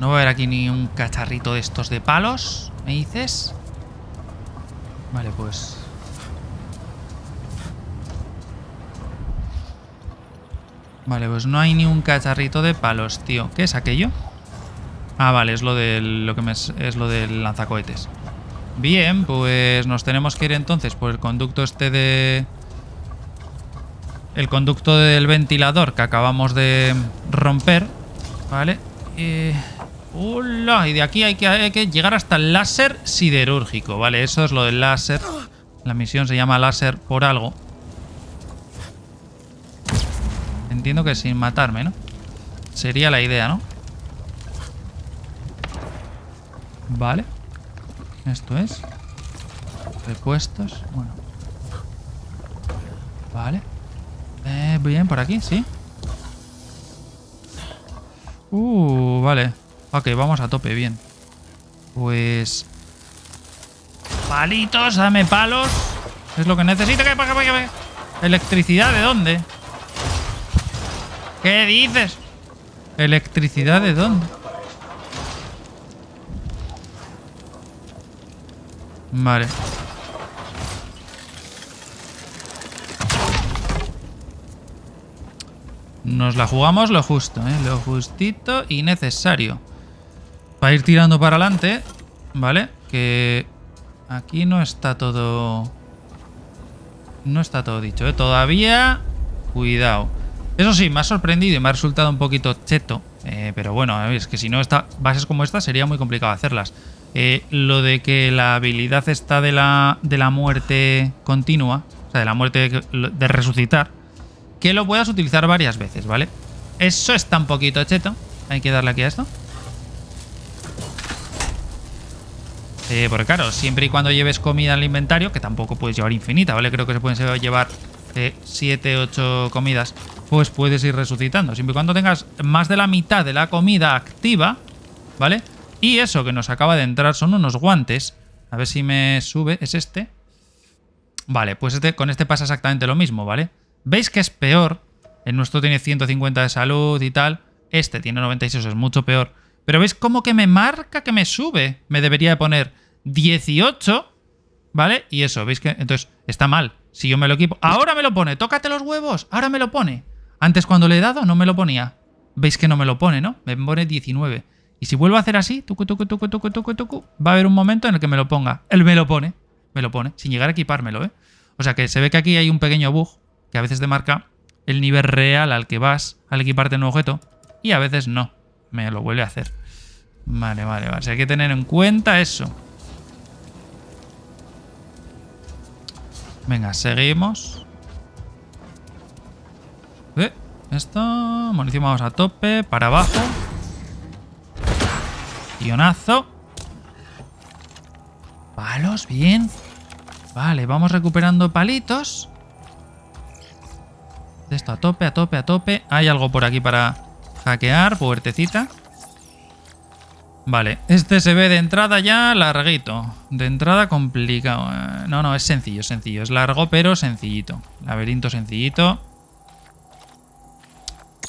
No va a haber aquí ni un cacharrito de estos de palos, ¿me dices? Vale, pues... Vale, pues no hay ni un cacharrito de palos, tío. ¿Qué es aquello? Ah, vale, es lo del, lo que me, es lo del lanzacohetes. Bien, pues nos tenemos que ir entonces por el conducto este de... El conducto del ventilador que acabamos de romper. Vale. Eh... ¡Hola! Y de aquí hay que, hay que llegar hasta el láser siderúrgico. Vale, eso es lo del láser. La misión se llama láser por algo. Entiendo que sin matarme, ¿no? Sería la idea, ¿no? Vale. Esto es. Repuestos. Bueno. Vale. Eh, bien, por aquí, sí. Uh, vale. Ok, vamos a tope, bien. Pues... Palitos, dame palos. Es lo que necesito. ¿Qué, qué, qué, qué? ¿Electricidad de dónde? ¿Qué dices? ¿Electricidad de dónde? Vale. Nos la jugamos lo justo, ¿eh? Lo justito y necesario. Para ir tirando para adelante, ¿vale? Que aquí no está todo... No está todo dicho, ¿eh? Todavía... Cuidado. Eso sí, me ha sorprendido y me ha resultado un poquito cheto. Eh, pero bueno, es que si no está... bases como esta sería muy complicado hacerlas. Eh, lo de que la habilidad está de la, de la muerte continua, o sea, de la muerte de, de resucitar, que lo puedas utilizar varias veces, ¿vale? Eso está un poquito cheto. Hay que darle aquí a esto. Eh, porque claro, siempre y cuando lleves comida en el inventario, que tampoco puedes llevar infinita, ¿vale? Creo que se pueden llevar siete, ocho comidas. Pues puedes ir resucitando. Siempre y cuando tengas más de la mitad de la comida activa, ¿vale? Y eso que nos acaba de entrar son unos guantes. A ver si me sube. ¿Es este? Vale, pues este, con este pasa exactamente lo mismo, ¿vale? ¿Veis que es peor? El nuestro tiene ciento cincuenta de salud y tal. Este tiene noventa y seis, es mucho peor. Pero ¿veis cómo que me marca que me sube? Me debería poner dieciocho, ¿vale? Y eso, ¿veis que? Entonces, está mal. Si yo me lo equipo... ¡Ahora me lo pone! ¡Tócate los huevos! ¡Ahora me lo pone! Antes cuando le he dado no me lo ponía. Veis que no me lo pone, ¿no? Me pone diecinueve. Y si vuelvo a hacer así, tucu, tucu, tucu, tucu, tucu, tucu, va a haber un momento en el que me lo ponga. Él me lo pone, me lo pone, sin llegar a equipármelo, ¿eh? O sea que se ve que aquí hay un pequeño bug que a veces te marca el nivel real al que vas al equiparte el nuevo objeto y a veces no, me lo vuelve a hacer. Vale, vale, vale, o sea, hay que tener en cuenta eso. Venga, seguimos. ¿Eh? Esto, munición vamos a tope, para abajo. Guionazo. Palos, bien. Vale, vamos recuperando palitos. Esto a tope, a tope, a tope. Hay algo por aquí para hackear, puertecita. Vale, este se ve de entrada ya larguito. De entrada complicado. No, no, es sencillo, es sencillo. Es largo, pero sencillito. Laberinto sencillito.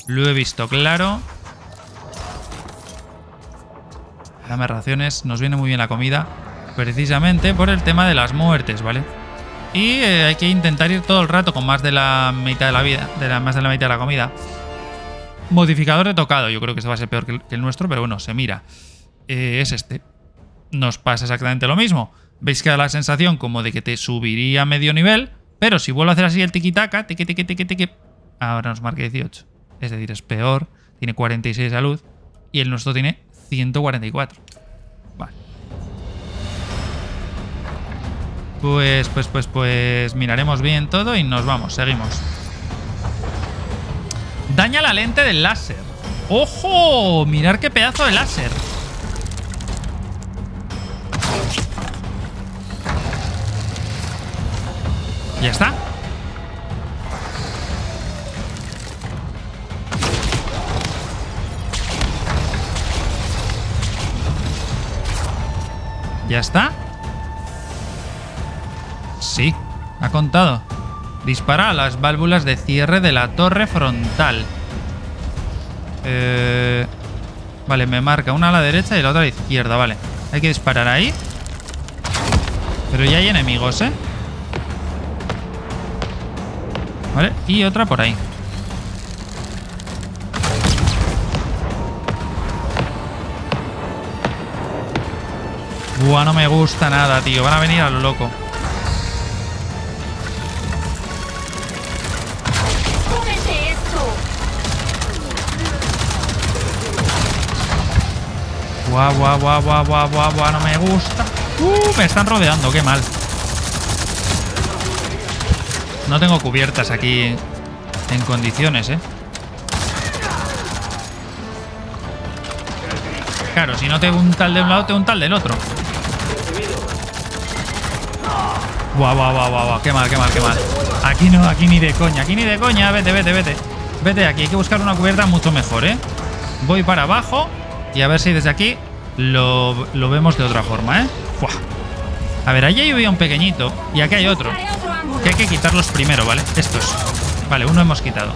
Lo he visto claro. Dame raciones, nos viene muy bien la comida. Precisamente por el tema de las muertes, ¿vale? Y eh, hay que intentar ir todo el rato con más de la mitad de la vida. De la, más de la mitad de la comida. Modificador de tocado. Yo creo que ese va a ser peor que el, que el nuestro, pero bueno, se mira. Eh, es este. Nos pasa exactamente lo mismo. Veis que da la sensación como de que te subiría medio nivel, pero si vuelvo a hacer así el tiquitaca, tiqui, tiqui, tiqui, tiqui, ahora nos marca dieciocho. Es decir, es peor. Tiene cuarenta y seis de salud y el nuestro tiene ciento cuarenta y cuatro. Vale. Pues, pues, pues, pues miraremos bien todo y nos vamos. Seguimos. Daña la lente del láser. ¡Ojo! Mirad qué pedazo de láser. Ya está. ¿Ya está? Sí, ha contado. Dispara a las válvulas de cierre de la torre frontal. Eh, vale, me marca una a la derecha y la otra a la izquierda, vale. Hay que disparar ahí. Pero ya hay enemigos, ¿eh? Vale, y otra por ahí. Buah, no me gusta nada, tío. Van a venir a lo loco. ¡Cómete esto! Buah, buah, buah, buah, buah, buah, buah, no me gusta. Uh, me están rodeando, qué mal. No tengo cubiertas aquí en condiciones, eh. Claro, si no te unta el de un lado, te unta el del otro. Guau, guau, guau, guau, qué mal, qué mal, qué mal. Aquí no, aquí ni de coña, aquí ni de coña. Vete, vete, vete. Vete, aquí hay que buscar una cubierta mucho mejor, ¿eh? Voy para abajo y a ver si desde aquí lo, lo vemos de otra forma, ¿eh? Fuah. A ver, allí había un pequeñito y aquí hay otro. Que hay que quitarlos primero, ¿vale? Estos. Vale, uno hemos quitado.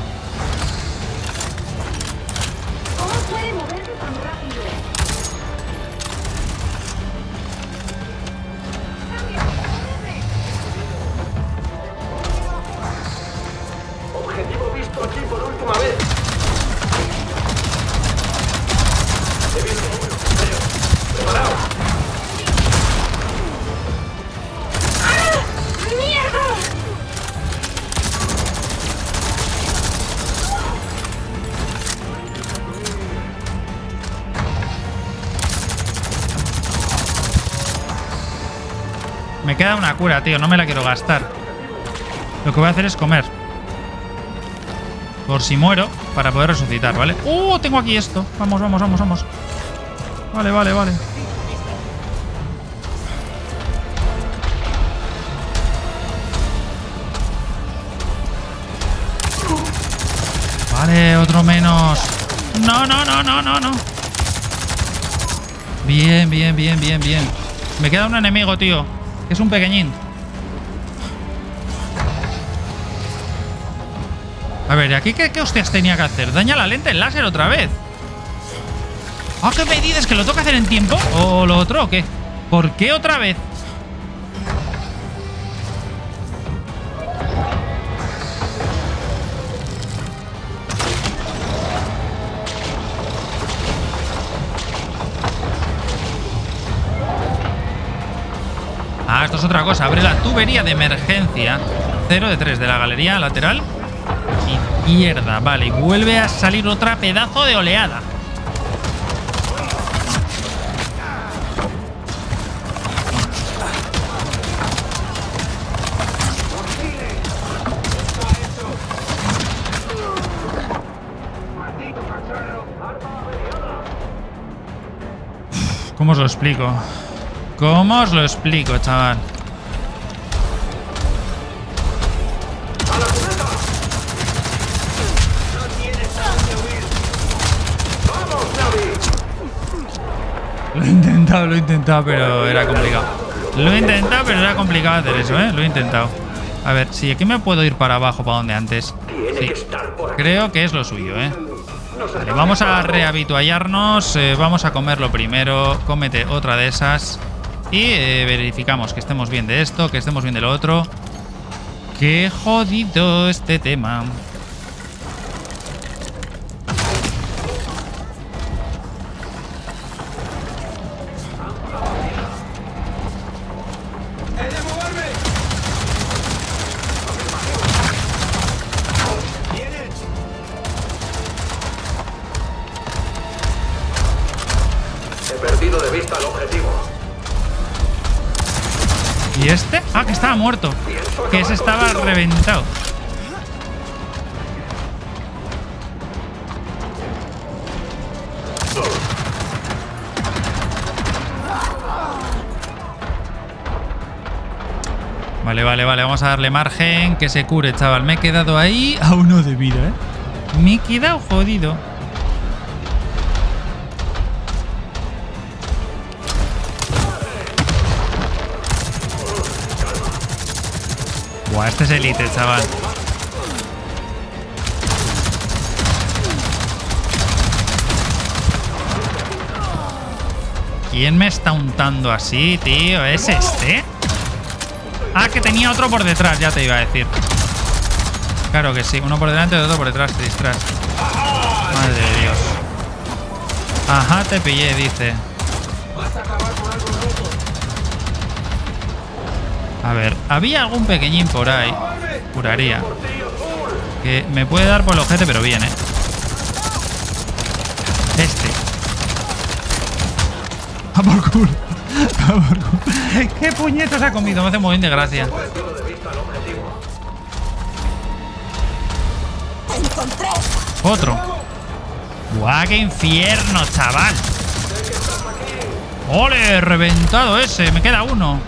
Me queda una cura, tío. No me la quiero gastar. Lo que voy a hacer es comer. Por si muero, para poder resucitar, ¿vale? ¡Uh! Tengo aquí esto. Vamos, vamos, vamos, vamos. Vale, vale, vale. Vale, otro menos. No, no, no, no, no, no. Bien, bien, bien, bien, bien. Me queda un enemigo, tío. Es un pequeñín. A ver, ¿aquí qué, qué hostias tenía que hacer? Daña la lente el láser otra vez. ¿Ah, qué me dices? ¿Que lo toca hacer en tiempo? ¿O lo otro o qué? ¿Por qué otra vez? Ah, esto es otra cosa. Abre la tubería de emergencia cero de tres de la galería lateral izquierda. Vale, y vuelve a salir otra pedazo de oleada. ¿Cómo os lo explico? ¿Cómo os lo explico, chaval? Lo he intentado, lo he intentado, pero era complicado. Lo he intentado, pero era complicado hacer eso, ¿eh? Lo he intentado. A ver, si sí, aquí me puedo ir para abajo, para donde antes. Sí, creo que es lo suyo, ¿eh? Vale, vamos a rehabituallarnos, eh, vamos a comerlo primero, cómete otra de esas y eh, verificamos que estemos bien de esto, que estemos bien de lo otro. ¡Qué jodido este tema! Estaba muerto, que se estaba reventado. Vale, vale, vale, vamos a darle margen, que se cure, chaval. Me he quedado ahí a uno de vida, ¿eh? Me he quedado jodido. Este es élite, chaval. ¿Quién me está untando así, tío? ¿Es este? Ah, que tenía otro por detrás, ya te iba a decir. Claro que sí, uno por delante y otro por detrás, tras. Madre de Dios. Ajá, te pillé, dice. A ver, había algún pequeñín por ahí. Juraría que me puede dar por el ojete, pero viene. Este. ¡A por culo! ¡A por culo! ¡Qué puñetos ha comido! Me hace muy bien de gracia. Otro. ¡Guau, qué infierno, chaval! ¡Ole! Reventado ese. Me queda uno.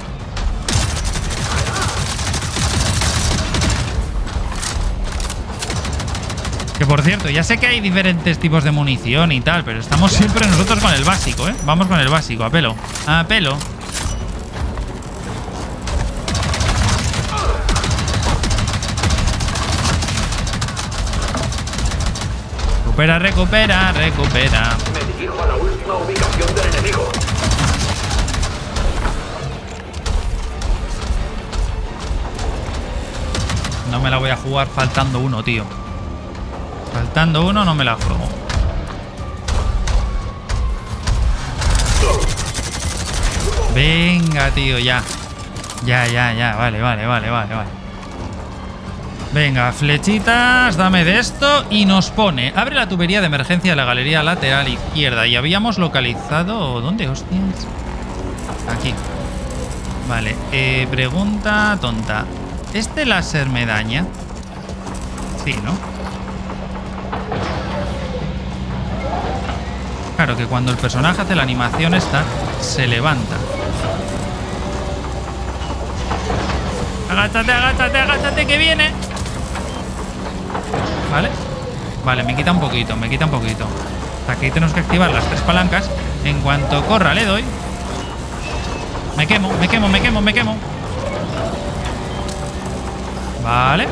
Que por cierto, ya sé que hay diferentes tipos de munición y tal, pero estamos siempre nosotros con el básico, ¿eh? Vamos con el básico, a pelo. A pelo. Recupera, recupera, recupera. Me dirijo a la última ubicación del enemigo. No me la voy a jugar faltando uno, tío. Faltando uno no me la juego. Venga, tío, ya. Ya, ya, ya. Vale, vale, vale, vale, vale. Venga, flechitas, dame de esto. Y nos pone. Abre la tubería de emergencia de la galería lateral izquierda. Y habíamos localizado. ¿Dónde, hostias? Aquí. Vale, eh, pregunta tonta. ¿Este láser me daña? Sí, ¿no? Claro, que cuando el personaje hace la animación esta, se levanta. Agáchate, agáchate, agáchate, que viene. Vale. Vale, me quita un poquito, me quita un poquito. Aquí tenemos que activar las tres palancas. En cuanto corra le doy. Me quemo, me quemo, me quemo, me quemo. Vale.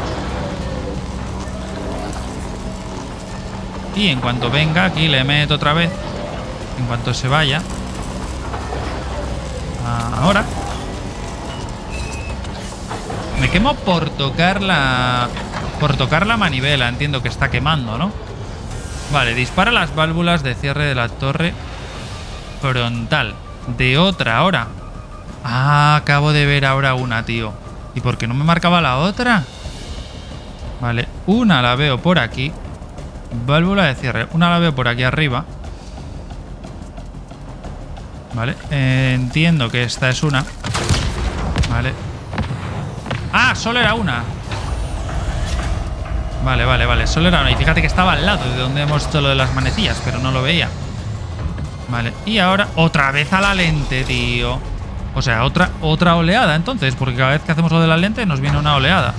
Y en cuanto venga aquí le meto otra vez. En cuanto se vaya. Ahora. Me quemo por tocar la... Por tocar la manivela. Entiendo que está quemando, ¿no? Vale, dispara las válvulas de cierre de la torre frontal. De otra hora. Ah, acabo de ver ahora una, tío. ¿Y por qué no me marcaba la otra? Vale, una la veo por aquí. Válvula de cierre. Una la veo por aquí arriba. Vale, eh, entiendo que esta es una. Vale. ¡Ah! Solo era una. Vale, vale, vale. Solo era una. Y fíjate que estaba al lado de donde hemos hecho lo de las manecillas, pero no lo veía. Vale. Y ahora otra vez a la lente, tío. O sea, otra, otra oleada entonces, porque cada vez que hacemos lo de la lente nos viene una oleada.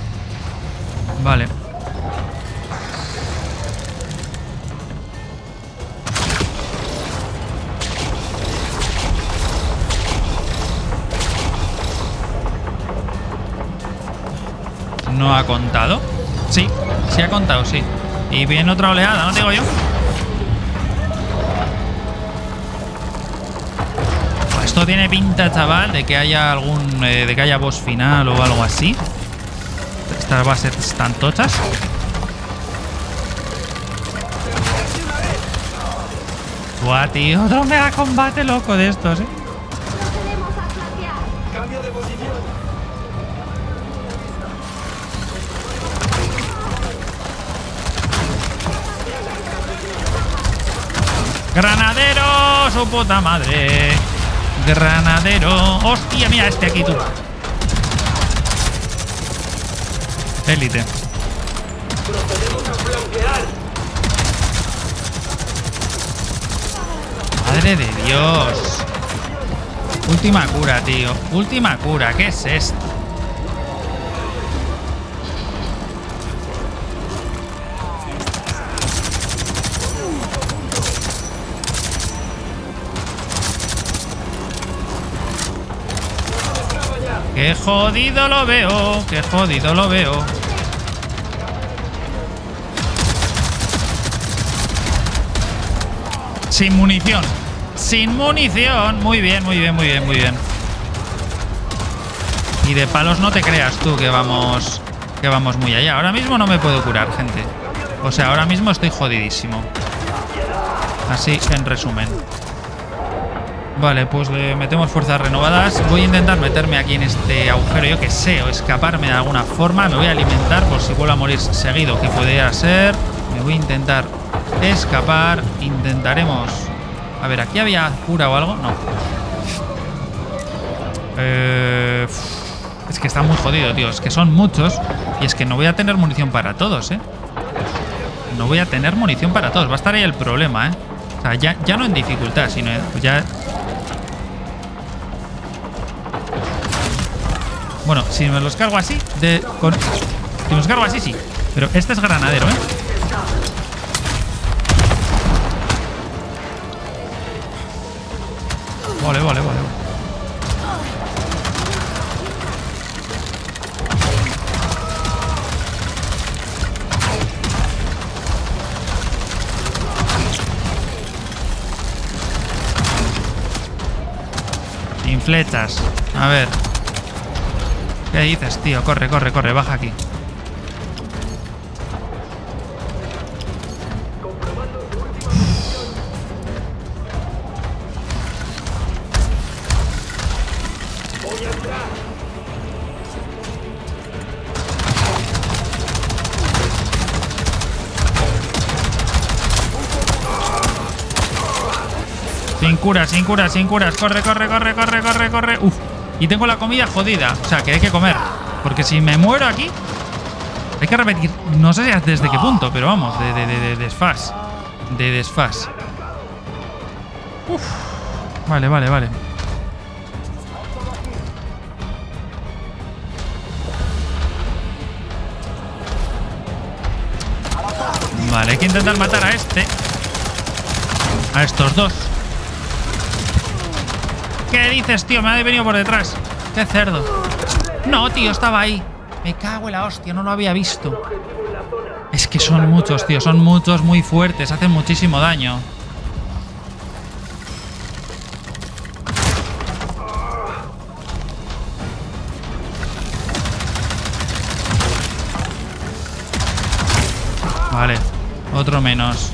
Vale. ¿No ha contado? Sí, sí ha contado, sí. Y viene otra oleada, ¿no digo yo? Esto tiene pinta, chaval, de que haya algún... Eh, de que haya boss final o algo así. Estas bases están tochas. Buah, tío, otro mega combate loco de estos, eh. ¡Granadero! ¡Su puta madre! Granadero. Hostia, mira este aquí, tú. Élite. Madre de Dios. Última cura, tío. Última cura. ¿Qué es esto? ¡Qué jodido lo veo! ¡Qué jodido lo veo! Sin munición. Sin munición. Muy bien, muy bien, muy bien, muy bien. Y de palos no te creas tú que vamos... Que vamos muy allá. Ahora mismo no me puedo curar, gente. O sea, ahora mismo estoy jodidísimo. Así, en resumen. Vale, pues le metemos fuerzas renovadas. Voy a intentar meterme aquí en este agujero, yo que sé, o escaparme de alguna forma. Me voy a alimentar por si vuelvo a morir seguido, que podría ser. Me voy a intentar escapar. Intentaremos... A ver, ¿aquí había cura o algo? No. Eh... Es que está muy jodido, tío. Es que son muchos. Y es que no voy a tener munición para todos, ¿eh? No voy a tener munición para todos. Va a estar ahí el problema, ¿eh? O sea, ya, ya no en dificultad, sino ya... Bueno, si me los cargo así, de, con, si me los cargo así, sí. Pero este es granadero, ¿eh? Vale, vale, vale. Sin flechas. A ver. ¿Qué dices, tío? Corre, corre, corre, baja aquí. Sin curas, sin curas, sin curas. Corre, corre, corre, corre, corre, corre. Uf. Y tengo la comida jodida. O sea, que hay que comer. Porque si me muero aquí... Hay que repetir... No sé desde qué punto, pero vamos. De, de, de, de desfaz. De desfaz. Uf. Vale, vale, vale. Vale, hay que intentar matar a este. A estos dos. ¿Qué dices, tío? Me ha venido por detrás. ¡Qué cerdo! No, tío, estaba ahí. Me cago en la hostia, no lo había visto. Es que son muchos, tío. Son muchos, muy fuertes. Hacen muchísimo daño. Vale. Otro menos.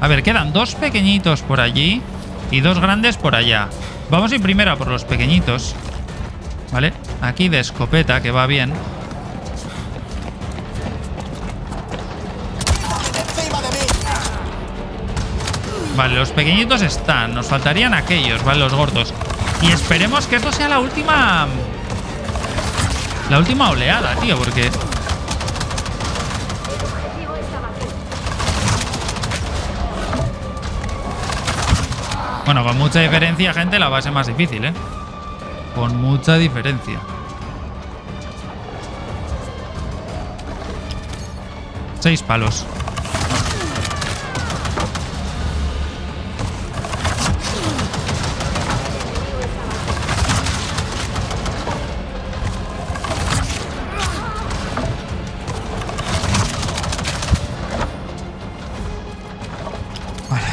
A ver, quedan dos pequeñitos por allí... Y dos grandes por allá. Vamos a ir primero a por los pequeñitos. ¿Vale? Aquí de escopeta, que va bien. Vale, los pequeñitos están. Nos faltarían aquellos, ¿vale? Los gordos. Y esperemos que esto sea la última... La última oleada, tío, porque... Bueno, con mucha diferencia, gente, la base más difícil, ¿eh? Con mucha diferencia. Seis palos.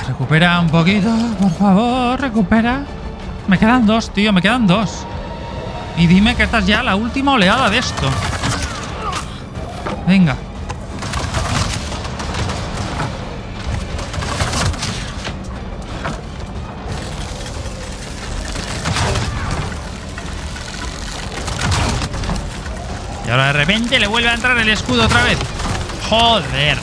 Recupera un poquito, por favor, recupera. Me quedan dos, tío, me quedan dos. Y dime que esta es ya la última oleada de esto. Venga. Y ahora de repente le vuelve a entrar el escudo otra vez. Joder.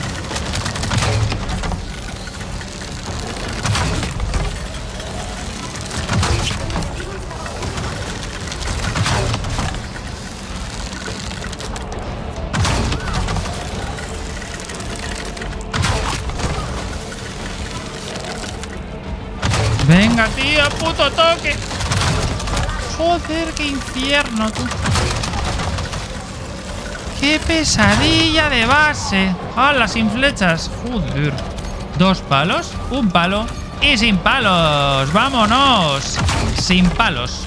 Venga, tío, puto toque. Joder, qué infierno, tú. Qué pesadilla de base. ¡Hala, sin flechas! Joder. Dos palos, un palo y sin palos. ¡Vámonos! Sin palos.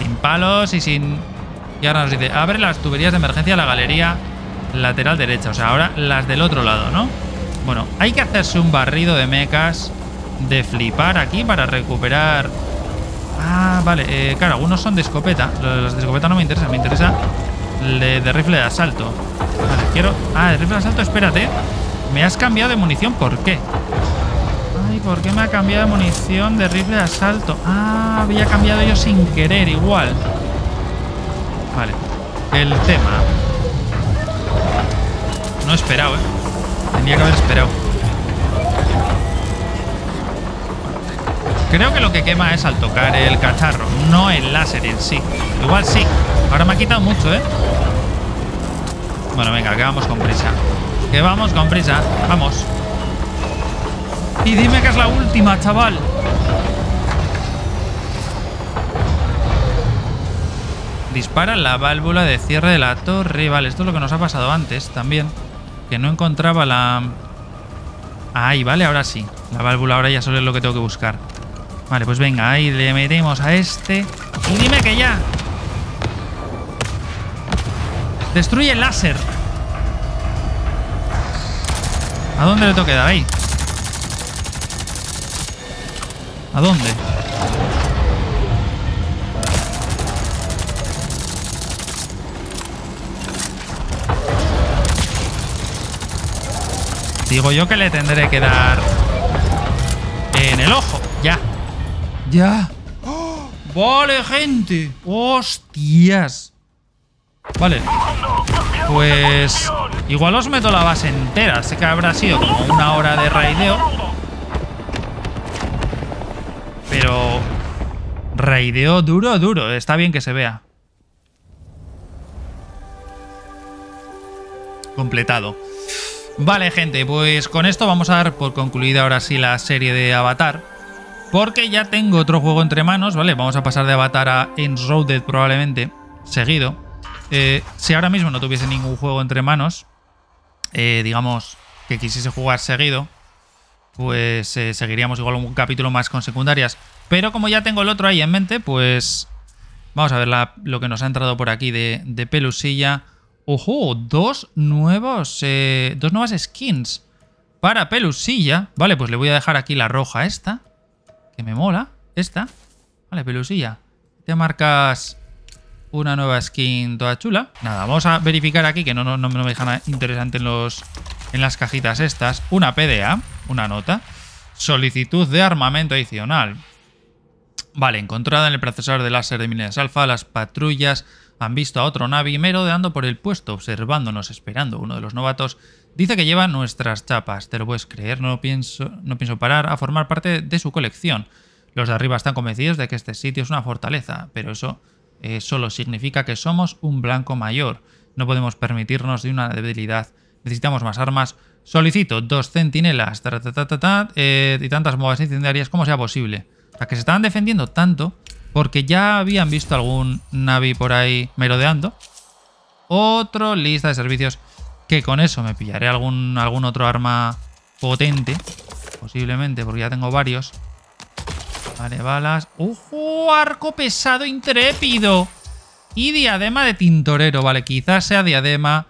Sin palos y sin... Y ahora nos dice, abre las tuberías de emergencia a la galería lateral derecha. O sea, ahora las del otro lado, ¿no? Bueno, hay que hacerse un barrido de mechas de flipar aquí para recuperar... Ah, vale. Eh, claro, algunos son de escopeta. Los de escopeta no me interesan. Me interesa de, de rifle de asalto. Vale, quiero... Ah, de rifle de asalto, espérate. Me has cambiado de munición. ¿Por qué? Ay, ¿por qué me ha cambiado de munición de rifle de asalto? Ah, había cambiado yo sin querer igual. Vale. El tema. No he esperado, eh. Tenía que haber esperado. Creo que lo que quema es al tocar el cacharro, no el láser en sí. Igual sí. Ahora me ha quitado mucho, ¿eh? Bueno, venga, que vamos con prisa. Que vamos con prisa. Vamos. Y dime que es la última, chaval. Dispara la válvula de cierre de la torre. Vale, esto es lo que nos ha pasado antes también. Que no encontraba la... Ahí, vale, ahora sí. La válvula ahora ya solo es lo que tengo que buscar. Vale, pues venga, ahí le metemos a este. Y dime que ya. Destruye el láser. ¿A dónde le tengo que dar? Ahí. ¿A dónde? Digo yo que le tendré que dar en el ojo. Ya. Ya. ¡Oh! Vale, gente. Hostias. Vale. Pues... Igual os meto la base entera. Sé que habrá sido como una hora de raideo. Pero... Raideo duro, duro. Está bien que se vea. Completado. Vale, gente, pues con esto vamos a dar por concluida ahora sí la serie de Avatar, porque ya tengo otro juego entre manos, ¿vale? Vamos a pasar de Avatar a Enroded probablemente, seguido. Eh, si ahora mismo no tuviese ningún juego entre manos, eh, digamos que quisiese jugar seguido, pues eh, seguiríamos igual un capítulo más con secundarias. Pero como ya tengo el otro ahí en mente, pues vamos a ver la, lo que nos ha entrado por aquí de, de Pelusilla. ¡Ojo! Dos nuevos, eh, dos nuevas skins para Pelusilla. Vale, pues le voy a dejar aquí la roja esta, que me mola. Esta. Vale, Pelusilla. Te marcas una nueva skin toda chula. Nada, vamos a verificar aquí que no, no, no me deja nada interesante en, los, en las cajitas estas. Una P D A, una nota. Solicitud de armamento adicional. Vale, encontrada en el procesador de láser de minerales alfa, las patrullas han visto a otro na'vi merodeando por el puesto, observándonos, esperando. Uno de los novatos dice que lleva nuestras chapas. Te lo puedes creer, no pienso, no pienso parar a formar parte de su colección. Los de arriba están convencidos de que este sitio es una fortaleza, pero eso eh, solo significa que somos un blanco mayor. No podemos permitirnos de una debilidad. Necesitamos más armas. Solicito dos centinelas ta, ta, ta, ta, ta, eh, y tantas bombas incendiarias como sea posible. O sea, que se estaban defendiendo tanto porque ya habían visto algún na'vi por ahí merodeando. Otro lista de servicios, que con eso me pillaré algún, algún otro arma potente. Posiblemente, porque ya tengo varios. Vale, balas. ¡Ojo! Arco pesado intrépido. Y diadema de tintorero. Vale, quizás sea diadema.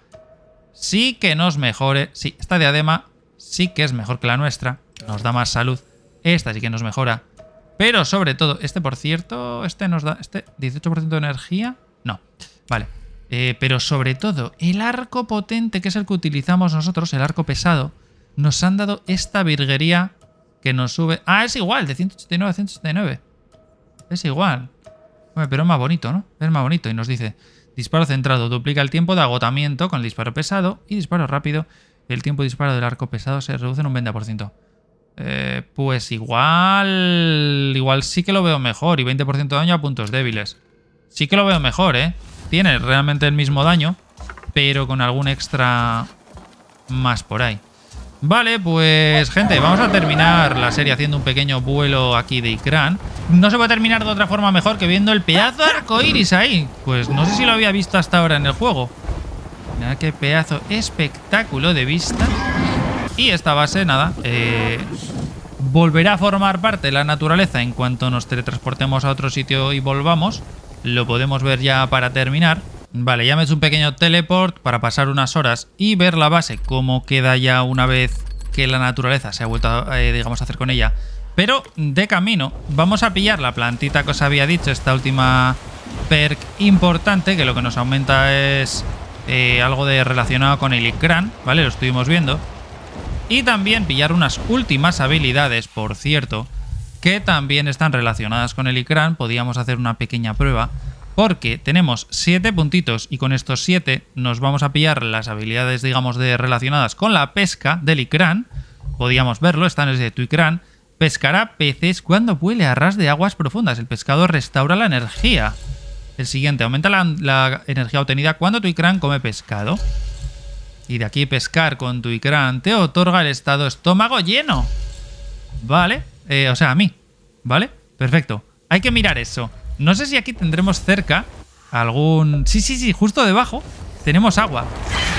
Sí que nos mejore. Sí, esta diadema sí que es mejor que la nuestra. Nos da más salud. Esta sí que nos mejora. Pero sobre todo, este por cierto, este nos da... Este dieciocho por ciento de energía. No, vale. Eh, pero sobre todo, el arco potente, que es el que utilizamos nosotros, el arco pesado, nos han dado esta virguería que nos sube... Ah, es igual, de ciento ochenta y nueve a ciento ochenta y nueve. Es igual. Bueno, pero es más bonito, ¿no? Es más bonito. Y nos dice, disparo centrado, duplica el tiempo de agotamiento con el disparo pesado y disparo rápido. El tiempo de disparo del arco pesado se reduce en un veinte por ciento. Eh, pues igual... Igual sí que lo veo mejor. Y veinte por ciento de daño a puntos débiles. Sí que lo veo mejor, ¿eh? Tiene realmente el mismo daño, pero con algún extra más por ahí. Vale, pues gente, vamos a terminar la serie haciendo un pequeño vuelo aquí de Ikran. No se va a terminar de otra forma mejor que viendo el pedazo de arcoiris ahí. Pues no sé si lo había visto hasta ahora en el juego. Mirad qué pedazo espectáculo de vista. Y esta base, nada, eh, volverá a formar parte de la naturaleza en cuanto nos teletransportemos a otro sitio y volvamos. Lo podemos ver ya para terminar. Vale, ya me he hecho un pequeño teleport para pasar unas horas y ver la base, cómo queda ya una vez que la naturaleza se ha vuelto a, eh, digamos, a hacer con ella. Pero de camino vamos a pillar la plantita que os había dicho, esta última perk importante, que lo que nos aumenta es eh, algo de relacionado con el Ikran, ¿vale? Lo estuvimos viendo. Y también pillar unas últimas habilidades, por cierto, que también están relacionadas con el Ikran. Podíamos hacer una pequeña prueba, porque tenemos siete puntitos y con estos siete nos vamos a pillar las habilidades, digamos, de relacionadas con la pesca del Ikran. Podíamos verlo, está en el de tu Ikran. Pescará peces cuando vuele a ras de aguas profundas. El pescado restaura la energía. El siguiente, aumenta la, la energía obtenida cuando tu Ikran come pescado. Y de aquí pescar con tu Ikran te otorga el estado estómago lleno. Vale, eh, o sea, a mí. Vale, perfecto. Hay que mirar eso. No sé si aquí tendremos cerca algún... Sí, sí, sí, justo debajo tenemos agua.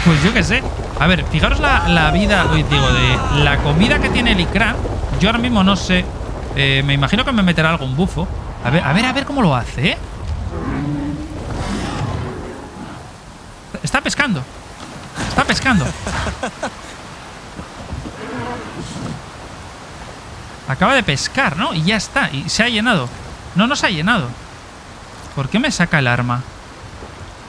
Pues yo qué sé. A ver, fijaros la, la vida, uy, digo, de la comida que tiene el Ikran. Yo ahora mismo no sé. Eh, me imagino que me meterá algún bufo. A ver, a ver, a ver cómo lo hace, ¿eh? Está pescando. Está pescando. Acaba de pescar, ¿no? Y ya está. Y se ha llenado. No, no se ha llenado. ¿Por qué me saca el arma?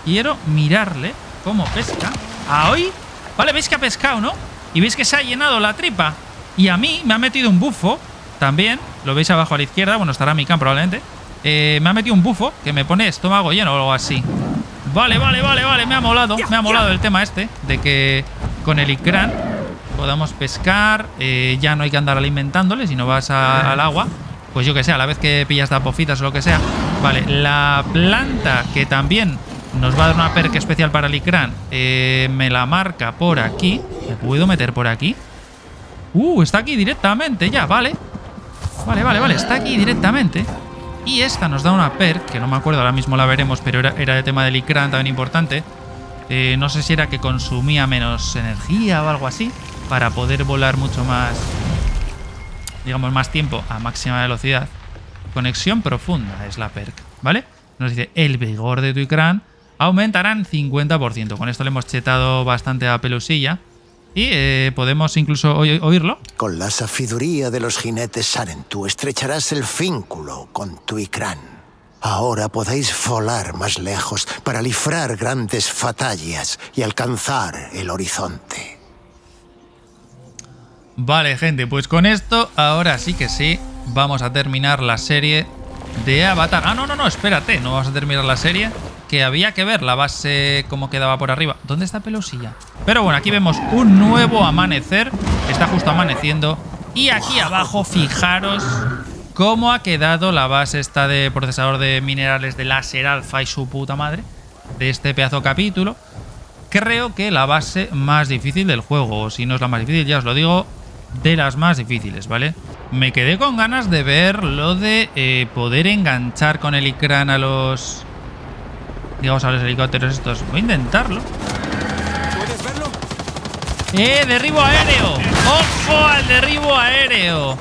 Quiero mirarle cómo pesca. ¿A hoy? Vale, veis que ha pescado, ¿no? Y veis que se ha llenado la tripa. Y a mí me ha metido un bufo. También, lo veis abajo a la izquierda. Bueno, estará mi can probablemente. eh, Me ha metido un bufo que me pone estómago lleno o algo así. Vale, vale, vale, vale, me ha molado, me ha molado el tema este, de que con el Ikran podamos pescar, eh, ya no hay que andar alimentándole, si no vas a, al agua, pues yo que sé, a la vez que pillas tapofitas o lo que sea. Vale, la planta que también nos va a dar una perk especial para el Ikran, eh, me la marca por aquí, ¿me puedo meter por aquí? Uh, está aquí directamente ya, vale, vale, vale, vale, está aquí directamente. Y esta nos da una perk, que no me acuerdo, ahora mismo la veremos, pero era, era el tema del Ikran también importante. Eh, no sé si era que consumía menos energía o algo así, para poder volar mucho más, digamos, más tiempo a máxima velocidad. Conexión profunda es la perk, ¿vale? Nos dice, el vigor de tu Ikran aumentarán cincuenta por ciento. Con esto le hemos chetado bastante a Pelusilla. Y eh, podemos incluso oírlo. Con la sabiduría de los jinetes Saren, tú estrecharás el vínculo con tu Ikran. Ahora podéis volar más lejos para librar grandes batallas y alcanzar el horizonte. Vale, gente, pues con esto ahora sí que sí vamos a terminar la serie de Avatar. Ah, no, no, no, espérate, no vamos a terminar la serie, que había que ver la base cómo quedaba por arriba. ¿Dónde está Pelusilla? Pero bueno, aquí vemos un nuevo amanecer, está justo amaneciendo. Y aquí abajo, fijaros cómo ha quedado la base esta de procesador de minerales de láser alfa y su puta madre de este pedazo capítulo. Creo que la base más difícil del juego, o si no es la más difícil, ya os lo digo, de las más difíciles, ¿vale? Me quedé con ganas de ver lo de eh, poder enganchar con el Ikran a los... digamos a los helicópteros estos. Voy a intentarlo. ¿Puedes verlo? ¡Eh! ¡Derribo aéreo! ¡Ojo al derribo aéreo!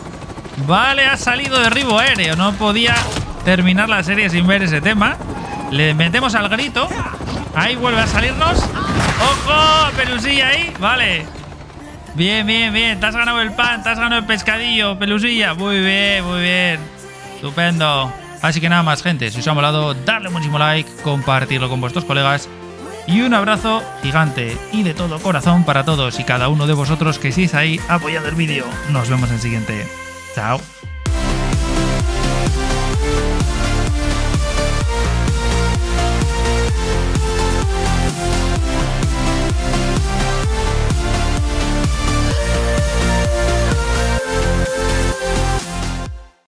Vale, ha salido derribo aéreo. No podía terminar la serie sin ver ese tema. Le metemos al grito. Ahí vuelve a salirnos. ¡Ojo! Pelusilla ahí. Vale. Bien, bien, bien. Te has ganado el pan, te has ganado el pescadillo, Pelusilla. Muy bien, muy bien. Estupendo. Así que nada más, gente. Si os ha molado, darle muchísimo like, compartirlo con vuestros colegas. Y un abrazo gigante y de todo corazón para todos y cada uno de vosotros que estéis ahí apoyando el vídeo. Nos vemos en el siguiente. Chao.